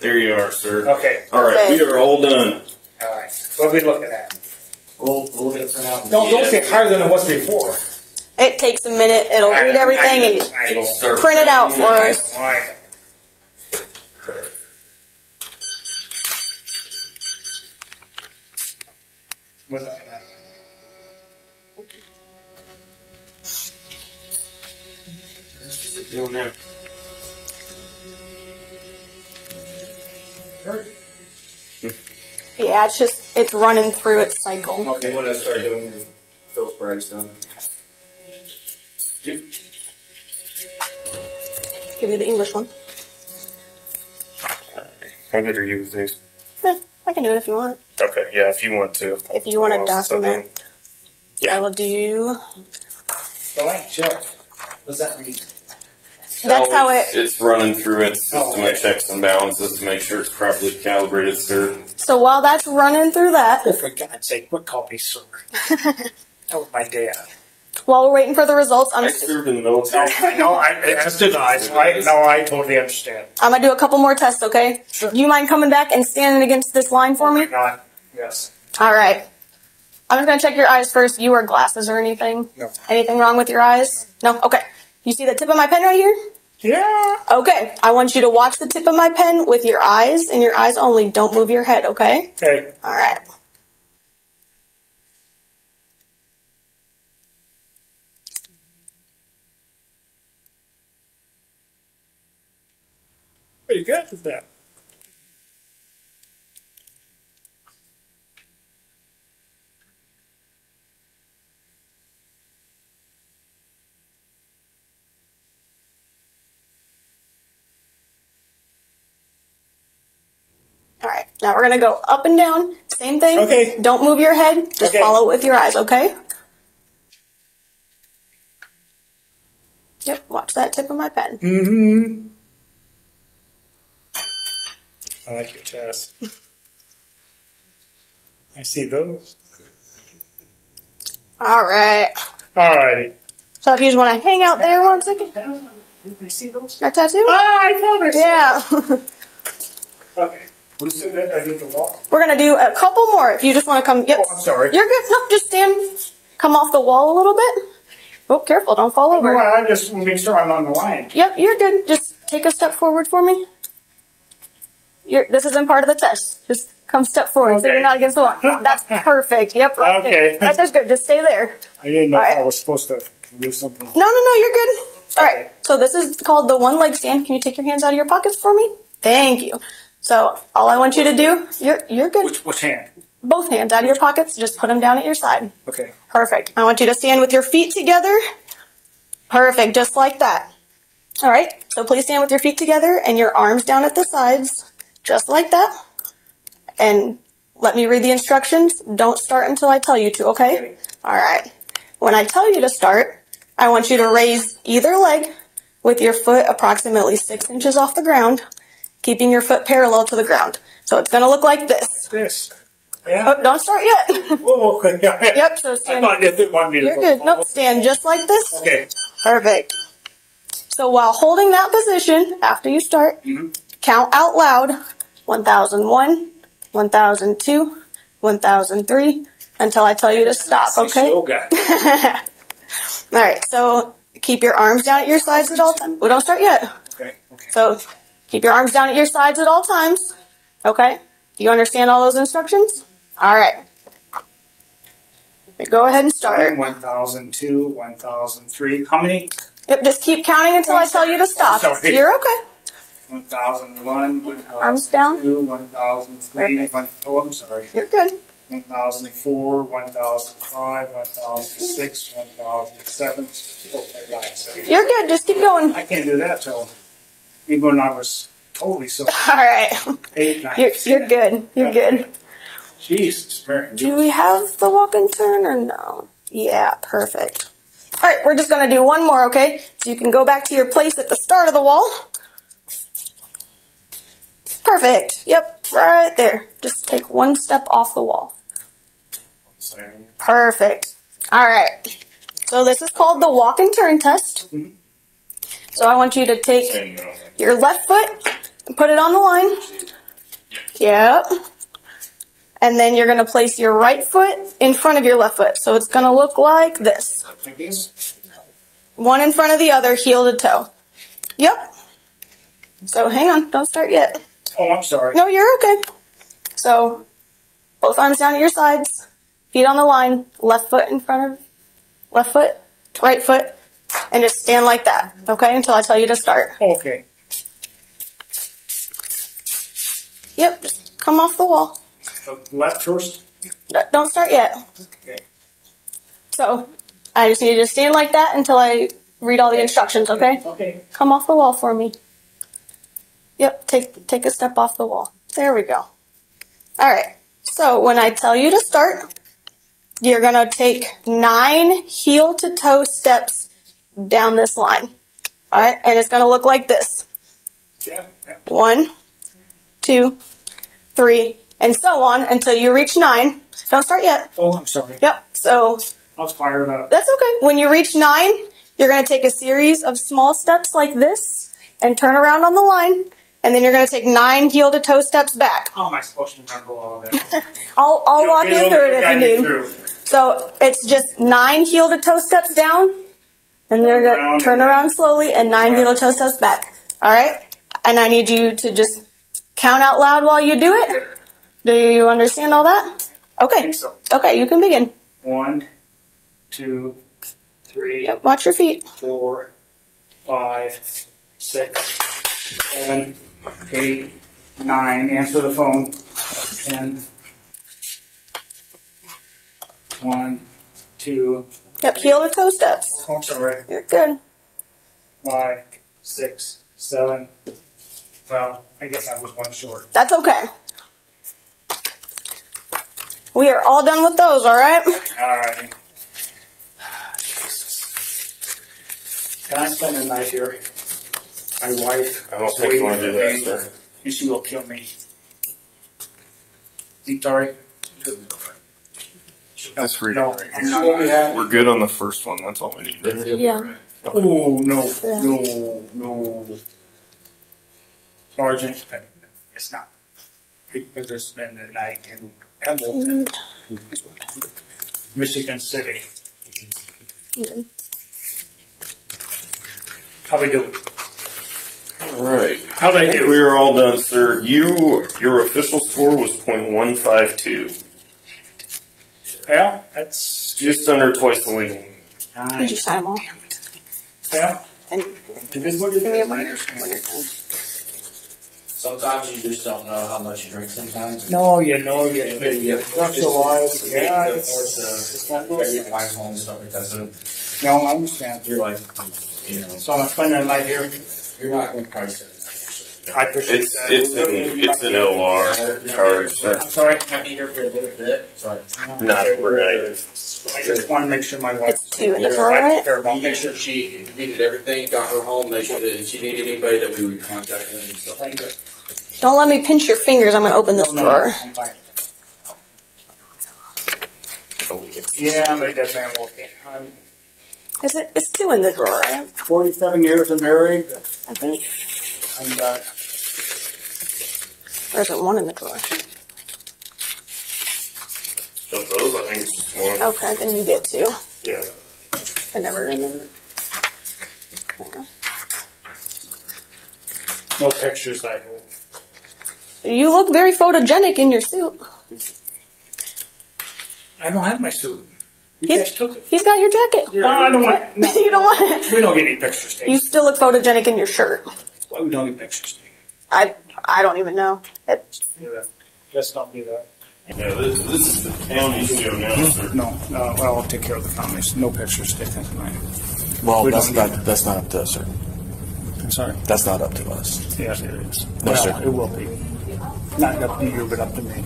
There you are, sir. Okay. All right, okay. We are all done. All right. What are we looking at? We'll get it out. Don't get higher than it was before. It takes a minute. It'll read everything and print it out for us. All right. What's that? They don't have. Yeah, it's running through its cycle. Okay, when I start doing Phil's Bragstone. Give me the English one. How good are you with these? Yeah, I can do it if you want. Okay, yeah, if you want to. If you want to document. Yeah. I will do. Blank check. What does that mean? That's how it's running through its system of checks and balances to make sure it's properly calibrated, sir. So while that's running through that... Oh, for God's sake, quit calling me sir. That was my dad. While we're waiting for the results, I'm... I served in the military. No, I totally understand. I'm going to do a couple more tests, okay? Sure. Do you mind coming back and standing against this line for me? God. Yes. All right. I'm just going to check your eyes first. You wear glasses or anything? No. Anything wrong with your eyes? No? Okay. You see the tip of my pen right here? Yeah. Okay. I want you to watch the tip of my pen with your eyes, and your eyes only. Don't move your head, okay? Okay. All right. Pretty good with that. All right, now we're going to go up and down. Same thing. Okay. Don't move your head. Just follow it with your eyes, okay? Yep, watch that tip of my pen. Mm-hmm. I like your chest. I see those. All right. All righty. So if you just want to hang out there one second. I see those. My tattoo? Oh, I covered it. Yeah. Okay. We're going to do a couple more. If you just want to come. Yep. Oh, I'm sorry. You're good. No, just stand. Come off the wall a little bit. Oh, careful. Don't fall over. No, I just want to make sure I'm on the line. Yep, you're good. Just take a step forward for me. This isn't part of the test. Just come step forward so you're not against the wall. That's perfect. Yep. Right there. That's good. Just stay there. I didn't know I was supposed to do something. No. You're good. All right. So this is called the one leg stand. Can you take your hands out of your pockets for me? Thank you. So all I want you to do, you're good. Which hand? both hands out of your pockets. Just put them down at your side. Okay. Perfect. I want you to stand with your feet together. Perfect. Just like that. All right. So please stand with your feet together and your arms down at the sides. Just like that. And let me read the instructions. Don't start until I tell you to, okay? All right. When I tell you to start, I want you to raise either leg with your foot approximately 6 inches off the ground, keeping your foot parallel to the ground. So it's going to look like this. This. Yeah. Oh, don't start yet. Oh, okay. Yeah, yeah. Yep. So stand. You're good. Nope. Stand just like this. Okay. Perfect. So while holding that position, after you start, count out loud 1,001, 1,002, 1,003 until I tell you to stop. Okay. Okay. All right. So keep your arms down at your sides at all times. We don't start yet. Okay. Okay. So keep your arms down at your sides at all times. Okay. Do you understand all those instructions? All right. Go ahead and start. 1,002, 1,003. How many? Yep, just keep counting until I tell you to stop. Sorry. You're okay. 1,001, 1,002, 1,003. Oh, I'm sorry. You're good. 1,004, 1,005, 1,006, 1,007. Oh, you're good. Just keep going. I can't do that till even when I was totally sober. All right. 8, 9. You're good. You're good. Jesus. Do we have the walk and turn or no? Yeah, perfect. All right, we're just going to do one more, okay? So you can go back to your place at the start of the wall. Perfect. Yep, right there. Just take one step off the wall. Perfect. All right. So this is called the walk and turn test. So I want you to take your left foot and put it on the line. Yep. And then you're going to place your right foot in front of your left foot. So it's going to look like this. One in front of the other, heel to toe. Yep. So hang on, don't start yet. Oh, I'm sorry. No, you're okay. So both arms down at your sides, feet on the line, left foot in front of left foot, right foot, and just stand like that, okay, until I tell you to start. Okay. Yep, just come off the wall. Left first? Don't start yet. Okay. So, I just need you to stand like that until I read all the instructions, okay? Okay. Come off the wall for me. Yep, take a step off the wall. There we go. All right, so when I tell you to start, you're going to take 9 heel-to-toe steps down this line. All right, and it's going to look like this. Yeah. 1, 2, 3. And so on until you reach 9. Don't start yet. Oh, I'm sorry. Yep. So I was fired up. That's okay. When you reach 9, you're going to take a series of small steps like this and turn around on the line, and then you're going to take 9 heel-to-toe steps back. How am I supposed to remember all of that? I'll walk you through it if you need. So it's just 9 heel-to-toe steps down, and then you're going to turn around slowly, and 9 heel-to-toe steps back. All right? And I need you to just count out loud while you do it. Do you understand all that? Okay. I think so. Okay, you can begin. 1, 2, 3. Yep, watch your feet. 4, 5, 6, 7, 8, 9. Answer the phone. 10. 1, 2. Yep, heel to toe steps. Oh, I'm sorry. You're good. 5, 6, 7. Well, I guess I was one short. That's okay. We are all done with those, all right? All right. Can I spend the night here? My wife. I don't think you want to do that, sir. And she will kill me. Sorry. That's free. No, we're good on the first one. That's all we need. Right? Yeah. Oh, no. Yeah. No, no. Sergeant, it's not. We could just spend the night and Michigan City. How we do? All right. How they do? We are all done, sir. Your official score was 0.152. Yeah, that's just under twice the legal. Did you sign all? Yeah. And did you get one? Sometimes you just don't know how much you drink sometimes. No, you know you're drunk a lot. Yeah, it's not good. Your wife home and stuff like that. So, no, I understand. You're like, you know. So I'm spending the night here. You're not going to price it. It's an LR charge. I'm sorry, I can't be here for a little bit. Sorry. Not right. I just want to make sure my wife. It's cute. It's all right. You make sure she needed everything, got her home, make sure that she needed anybody that we would contact them and stuff like that. Don't let me pinch your fingers. I'm going to open this drawer. Yeah, I'm going to definitely walk in. It's still in the drawer. 47 years of married. I think. And, or is it one in the drawer? Those, I think it's one. Okay, then you get two. Yeah. I never remember. Okay. No pictures I hold. You look very photogenic in your suit. I don't have my suit. He's got your jacket. Yeah, I don't want it. No. You don't want it. We don't get any pictures. Dave. You still look photogenic in your shirt. Why we don't get pictures? I don't even know. Let's not do that. Yeah, this is the county's show now, sir. No, well, I'll take care of the counties. No pictures taken tonight. Well, that's not up to us, sir. I'm sorry? That's not up to us. Yes, it is. No, well, sir. It will be. Not up to you, but up to me.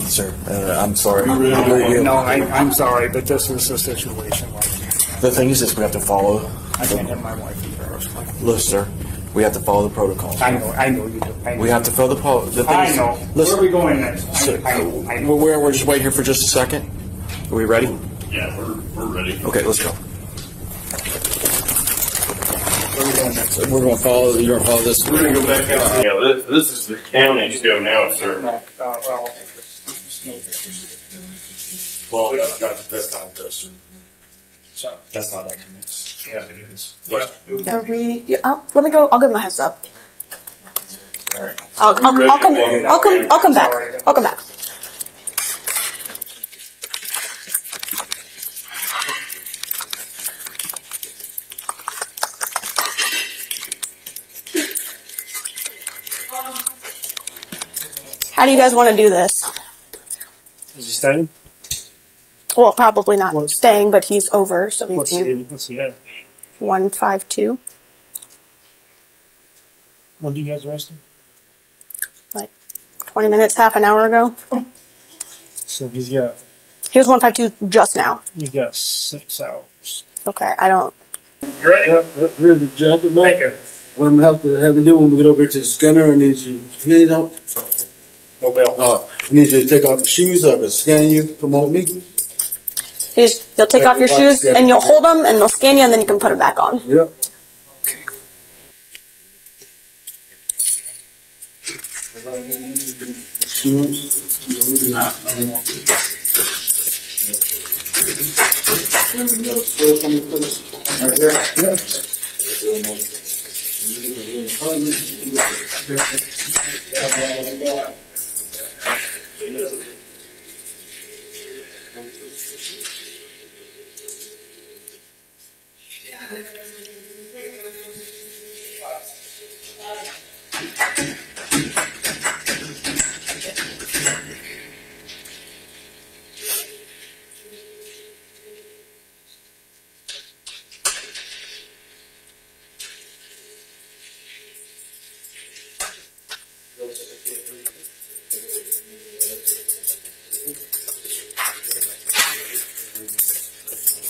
Sir, I'm sorry. Really? No, I'm sorry, but this is a situation like that. The thing is this, we have to follow. I can't have my wife embarrassed. Look, sir. We have to follow the protocols. I know you do. We have to follow the things. I know. Listen, where are we going next? I know. We're just waiting here for just a second. Are we ready? Yeah, we're ready. Okay, let's go. Where are we going next? So we're going to follow. You're going to follow this. We're going to go back out. Yeah, this is the county's go now, sir. Well, that's not this. So that's not that convinced. Yeah, it is. Yeah. Let me go. I'll give him a heads up. I'll come back. How do you guys want to do this? Is he staying? Well, probably not staying, but he's over, so we can. Let's see. 152. When do you guys arrest him? Like 20 minutes, half an hour ago. So he's got. He was 152 just now. You got 6 hours. Okay, I don't. You ready? Here's the gentleman. Thank you. What I'm going to have to do when we get over to the scanner, I need you. You know, no bail. I need you to take off the shoes. I'm going to scan you, promote me. You'll take off your shoes, and you'll hold them, and they'll scan you, and then you can put them back on. Yep. Okay.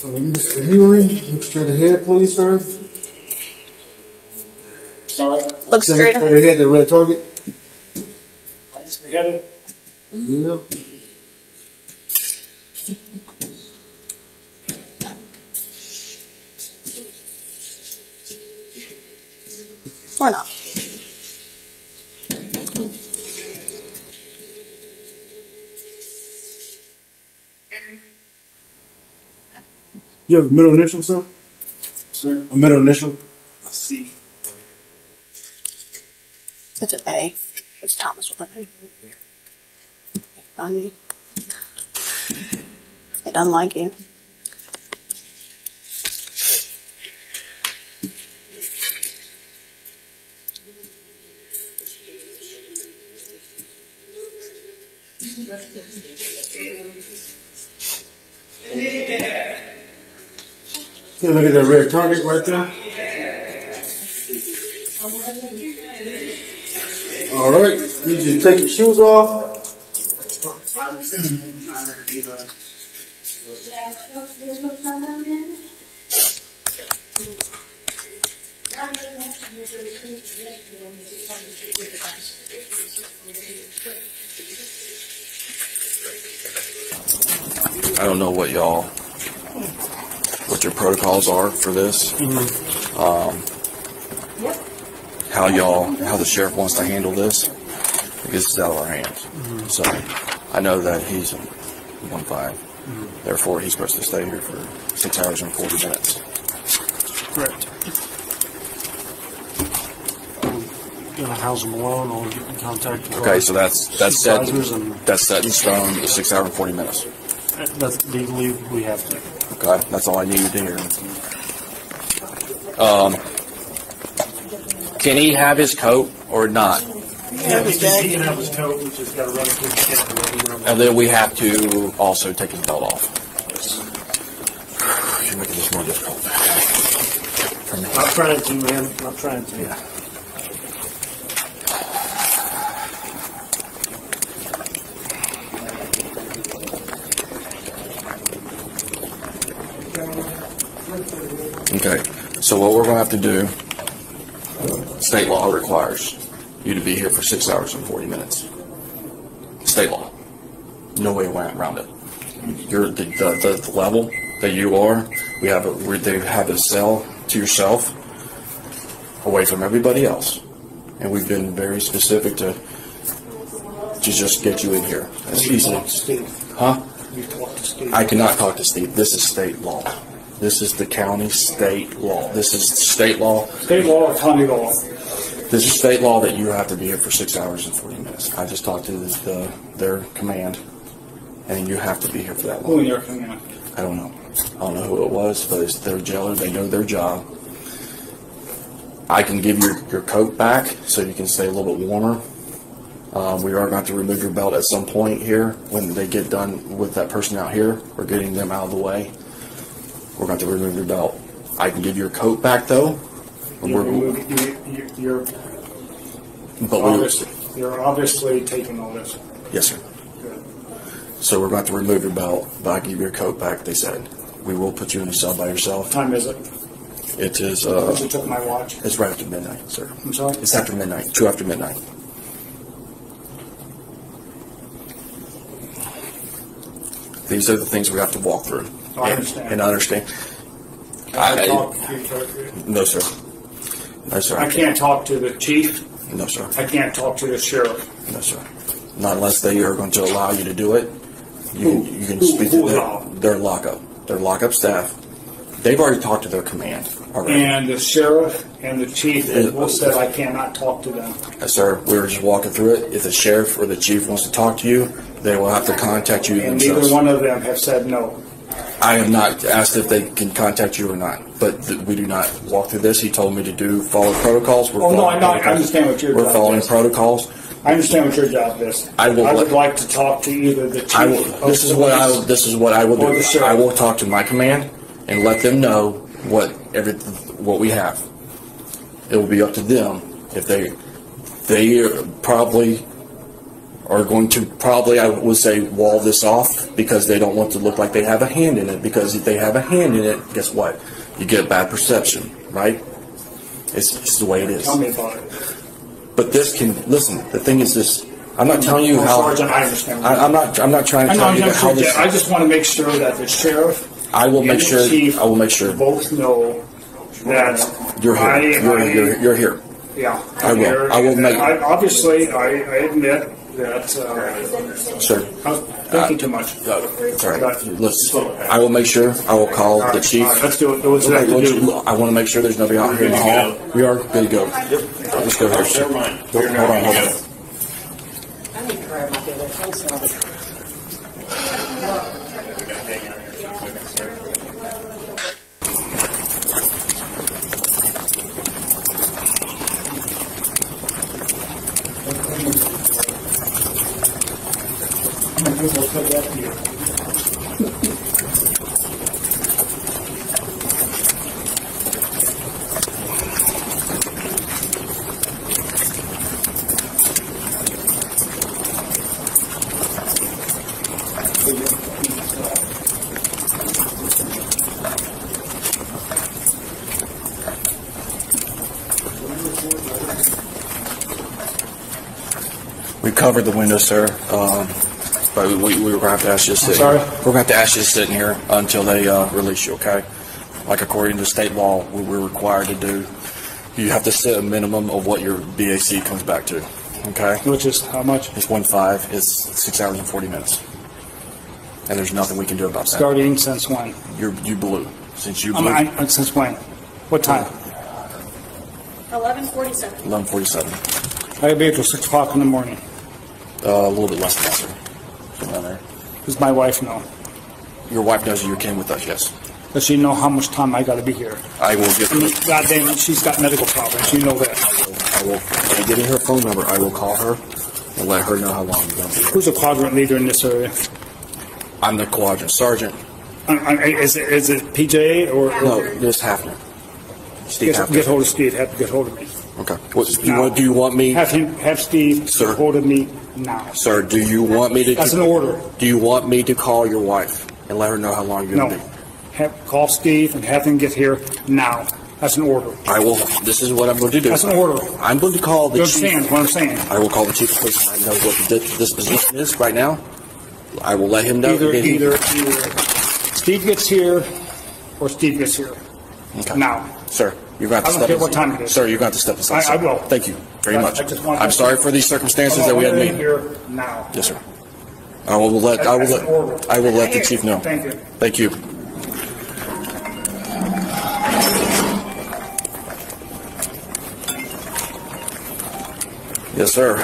Mr. Henry, look straight ahead, please, sir. Sorry? Look straight ahead. Straight ahead, the red target. I just forgot it. Yeah. Or not. You have a middle initial, sir? Sir? A middle initial? A C. It's an A. It's Thomas with an A. On you. It doesn't like you. You look at that red target right there. All right, you just take your shoes off. I don't know what y'all, what your protocols are for this. Mm-hmm. How the sheriff wants to handle this, because it's out of our hands. Mm-hmm. So I know that he's 1-5, mm-hmm. Therefore he's supposed to stay here for 6 hours and 40 minutes. Correct. Gonna house them alone, or get in contact with. Okay, so that's set. That's set in stone. 6 hours and 40 minutes. That's legally we have to. Okay, that's all I needed to hear. Can he have his coat or not? Yeah, he can have his coat. We just gotta run it through the camera. And then we have to also take his belt off. Yes. You're making this more difficult. Not trying to, man. Not trying to. Yeah. Okay, so what we're going to have to do, state law requires you to be here for 6 hours and 40 minutes. State law. No way around it. You're the level that you are, they have a cell to yourself, away from everybody else. And we've been very specific to just get you in here. That's easy. Huh? I cannot talk to Steve. This is state law. This is the county state law. This is state law. State law, county law. This is state law that you have to be here for 6 hours and 40 minutes. I just talked to their command, and you have to be here for that long. Who in your command? I don't know. I don't know who it was, but it's their jailer. They know their job. I can give your coat back so you can stay a little bit warmer. We are going to remove your belt at some point here when they get done with that person out here. We're getting them out of the way. We're going to have to remove your belt. I can give your coat back, though. You're obviously taking all this. Yes, sir. Good. So we're going to have to remove your belt, but I can give your coat back, they said. We will put you in a cell by yourself. What time is it? It is... I took my watch. It's right after midnight, sir. I'm sorry? It's after midnight, 2 after midnight. These are the things we have to walk through. Oh, I understand. And I understand. No, sir. No, sir. I can't talk to the chief. No, sir. I can't talk to the sheriff. No, sir. Not unless they are going to allow you to do it. You can speak to their lockup. Their lockup staff. They've already talked to their command. Already. And the sheriff and the chief said I cannot talk to them. Yes, sir. We were just walking through it. If the sheriff or the chief wants to talk to you, they will have to contact you themselves. Neither one of them have said no. I have not asked if they can contact you or not, but we do not walk through this. He told me to follow protocols. I understand what your job is. We're following protocols. I understand what your job is. I would like to talk to either the chief. This is what I will do. Sure. I will talk to my command and let them know what we have. It will be up to them if they probably are going to I would say wall this off because they don't want to look like they have a hand in it, because if they have a hand in it, guess what? You get bad perception, right? It's the way it is. Tell me about it. But this can, listen, the thing is this, I'm not telling you how, Sergeant, I understand. I'm not trying to tell you how this. I just want to make sure that the sheriff and the chief both know that you're here. You're here. Yeah. I admit that. Sir. I'm thinking too much. That's all right. I will make sure. I will call the chief. All right, let's do it. I want to make sure there's nobody out here in the hall. We are good to go. Yep. Let's go here, sir. Hold on. I need to grab my phone. We'll put that here. We covered the window, sir. But we were going to have to ask you to sit. Sorry? We're going to have to ask you to sit in here until they release you, okay? Like according to state law, what we're required to do, you have to set a minimum of what your BAC comes back to, okay? Which is how much? It's 1.5. It's 6 hours and 40 minutes. And there's nothing we can do about that. Starting since when? You blew. Since you blew. Since when? What time? 11:47. 11:47. I'll be until 6 o'clock in the morning. A little bit less than that, sir. Does my wife know? Your wife knows you came with us, yes. Does she know how much time I got to be here? I will get her. God damn it, she's got medical problems. You know that. I will give you her phone number. I will call her and let her know how long you're going to be. Who's a quadrant leader in this area? I'm the quadrant sergeant. Is it PJ or no? It's Haffner. Steve Haffner. Get hold of Steve. Have to get hold of me. Okay. What, do you want me? Have Steve sir. Get hold of me. Now. Sir, do you want me to... That's an order. Do you want me to call your wife and let her know how long you're going to be? Call Steve and have him get here now. That's an order. I will... This is what I'm going to do. That's an order. I'm going to call the chief... You understand what I'm saying? I will call the chief of police. I know what this position is right now. I will let him know... Either Steve gets here or Steve gets here. Okay. Now. Sir, you're going to have to step aside. I don't care what time it is. Sir, you're going to have to step aside. I will. Thank you. Very much. I'm sorry for these circumstances that we had to meet. Yes, sir. I will let the chief know. Thank you. Thank you. Yes, sir.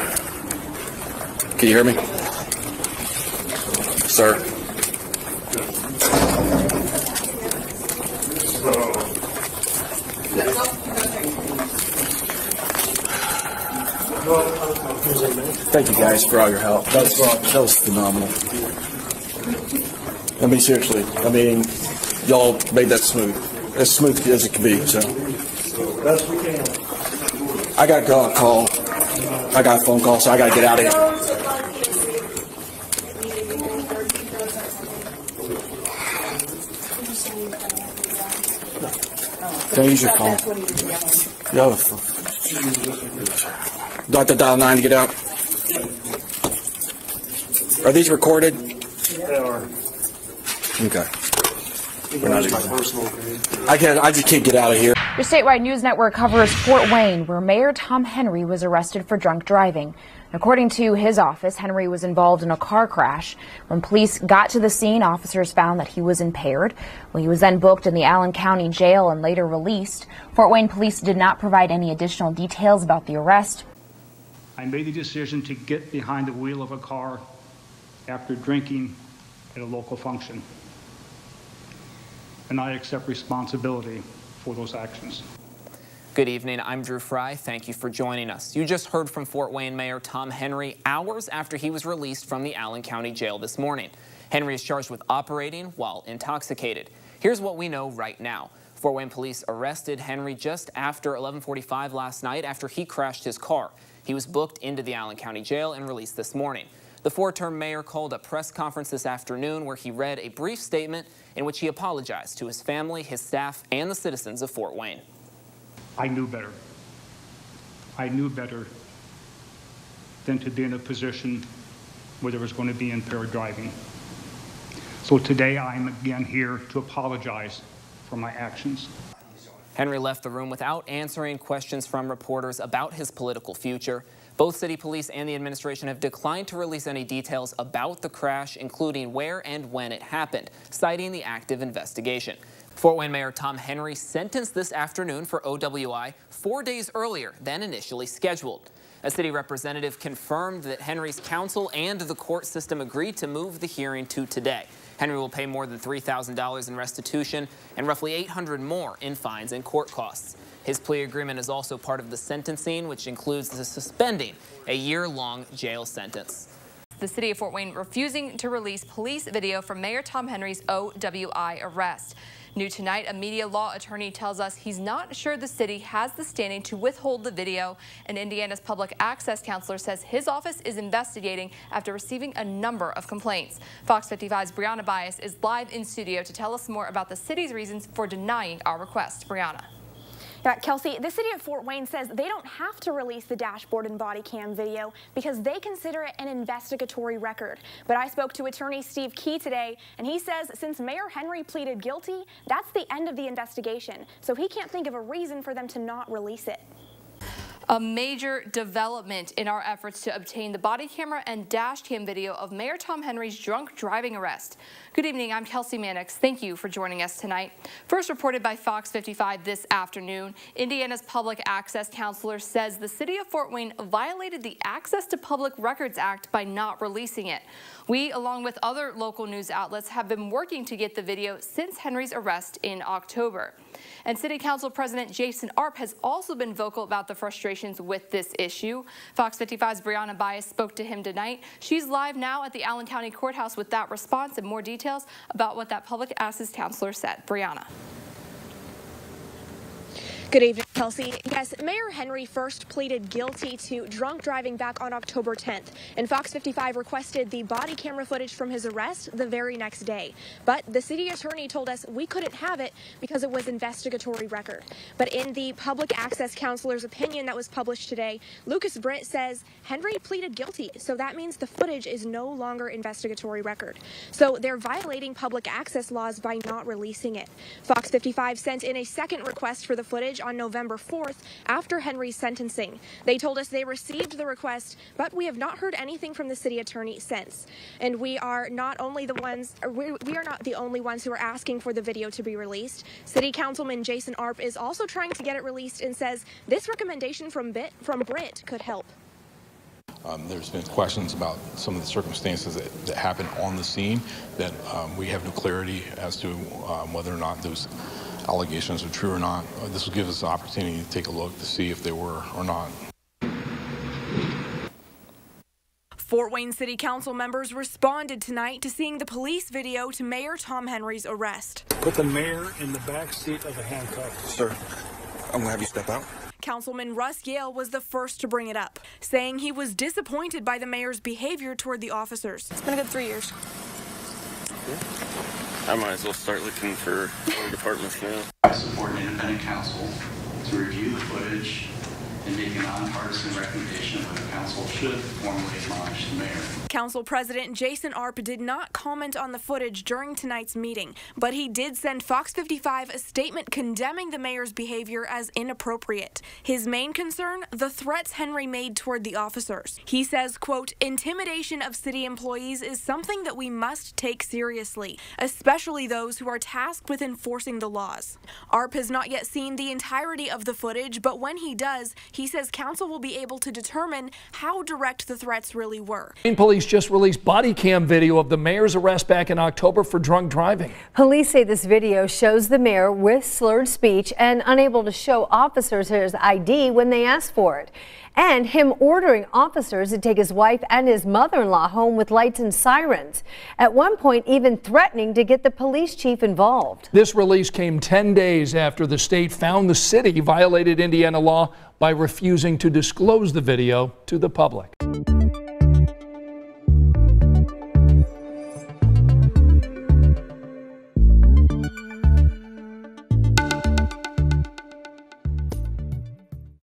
Can you hear me, sir? Thank you guys for all your help. That was phenomenal. I mean, seriously, y'all made that smooth. As smooth as it can be, so. I got a call. I got a phone call, so I got to get out of here. Don't use your phone. No. Do I have to dial 9 to get out? Are these recorded? Yeah, they are. Okay. I just can't get out of here. Your statewide news network covers Fort Wayne, where Mayor Tom Henry was arrested for drunk driving. According to his office, Henry was involved in a car crash. When police got to the scene, officers found that he was impaired. Well, he was then booked in the Allen County Jail and later released. Fort Wayne police did not provide any additional details about the arrest. I made the decision to get behind the wheel of a car after drinking at a local function, and I accept responsibility for those actions. Good evening, I'm Drew Fry. Thank you for joining us. You just heard from Fort Wayne Mayor Tom Henry hours after he was released from the Allen County Jail this morning. Henry is charged with operating while intoxicated. Here's what we know right now. Fort Wayne police arrested Henry just after 11:45 last night after he crashed his car. He was booked into the Allen County Jail and released this morning. The four-term mayor called a press conference this afternoon where he read a brief statement in which he apologized to his family, his staff, and the citizens of Fort Wayne. I knew better. I knew better than to be in a position where there was going to be impaired driving. So today I'm again here to apologize for my actions. Henry left the room without answering questions from reporters about his political future. Both city police and the administration have declined to release any details about the crash, including where and when it happened, citing the active investigation. Fort Wayne Mayor Tom Henry sentenced this afternoon for OWI 4 days earlier than initially scheduled. A city representative confirmed that Henry's council and the court system agreed to move the hearing to today. Henry will pay more than $3,000 in restitution and roughly $800 more in fines and court costs. His plea agreement is also part of the sentencing, which includes the suspending a year-long jail sentence. the city of Fort Wayne refusing to release police video from Mayor Tom Henry's OWI arrest. New tonight, a media law attorney tells us he's not sure the city has the standing to withhold the video. And Indiana's public access counselor says his office is investigating after receiving a number of complaints. Fox 55's Brianna Bias is live in studio to tell us more about the city's reasons for denying our request. Brianna. Now, Kelsey, the city of Fort Wayne says they don't have to release the dashboard and body cam video because they consider it an investigatory record. But I spoke to attorney Steve Key today, and he says since Mayor Henry pleaded guilty, that's the end of the investigation. So he can't think of a reason for them to not release it. A major development in our efforts to obtain the body camera and dash cam video of Mayor Tom Henry's drunk driving arrest. Good evening, I'm Kelsey Mannix. Thank you for joining us tonight. First reported by Fox 55 this afternoon, Indiana's public access counselor says the city of Fort Wayne violated the Access to Public Records Act by not releasing it. We, along with other local news outlets, have been working to get the video since Henry's arrest in October. And City Council President Jason Arp has also been vocal about the frustrations with this issue. Fox 55's Brianna Bias spoke to him tonight. She's live now at the Allen County Courthouse with that response and more details about what that public access counselor said. Brianna. Good evening, Kelsey. Yes, Mayor Henry first pleaded guilty to drunk driving back on October 10th, and Fox 55 requested the body camera footage from his arrest the very next day. But the city attorney told us we couldn't have it because it was investigatory record. But in the public access counselor's opinion that was published today, Lucas Britt says Henry pleaded guilty, so that means the footage is no longer investigatory record. So they're violating public access laws by not releasing it. Fox 55 sent in a second request for the footage on November 4th after Henry's sentencing. They told us they received the request, but we have not heard anything from the city attorney since. And we are not the only ones who are asking for the video to be released. City Councilman Jason Arp is also trying to get it released and says this recommendation from Britt could help. There's been questions about some of the circumstances that happened on the scene that we have no clarity as to whether or not those allegations are true or not. This will give us the opportunity to take a look to see if they were or not. Fort Wayne City Council members responded tonight to seeing the police video to Mayor Tom Henry's arrest. Put the mayor in the back seat of a handcuff. Sir, I'm gonna have you step out. Councilman Russ Yale was the first to bring it up, saying he was disappointed by the mayor's behavior toward the officers. It's been a good 3 years. Yeah. I might as well start looking for other departments now. I support an independent council to review the footage and make a nonpartisan recommendation of whether council should formally admonish the mayor. Council President Jason Arp did not comment on the footage during tonight's meeting, but he did send Fox 55 a statement condemning the mayor's behavior as inappropriate. His main concern, the threats Henry made toward the officers. He says, quote, "Intimidation of city employees is something that we must take seriously, especially those who are tasked with enforcing the laws." Arp has not yet seen the entirety of the footage, but when he does, he says council will be able to determine how direct the threats really were. Police just released body cam video of the mayor's arrest back in October for drunk driving. Police say this video shows the mayor with slurred speech and unable to show officers his ID when they ask for it, and him ordering officers to take his wife and his mother-in-law home with lights and sirens. At one point, even threatening to get the police chief involved. This release came 10 days after the state found the city violated Indiana law by refusing to disclose the video to the public.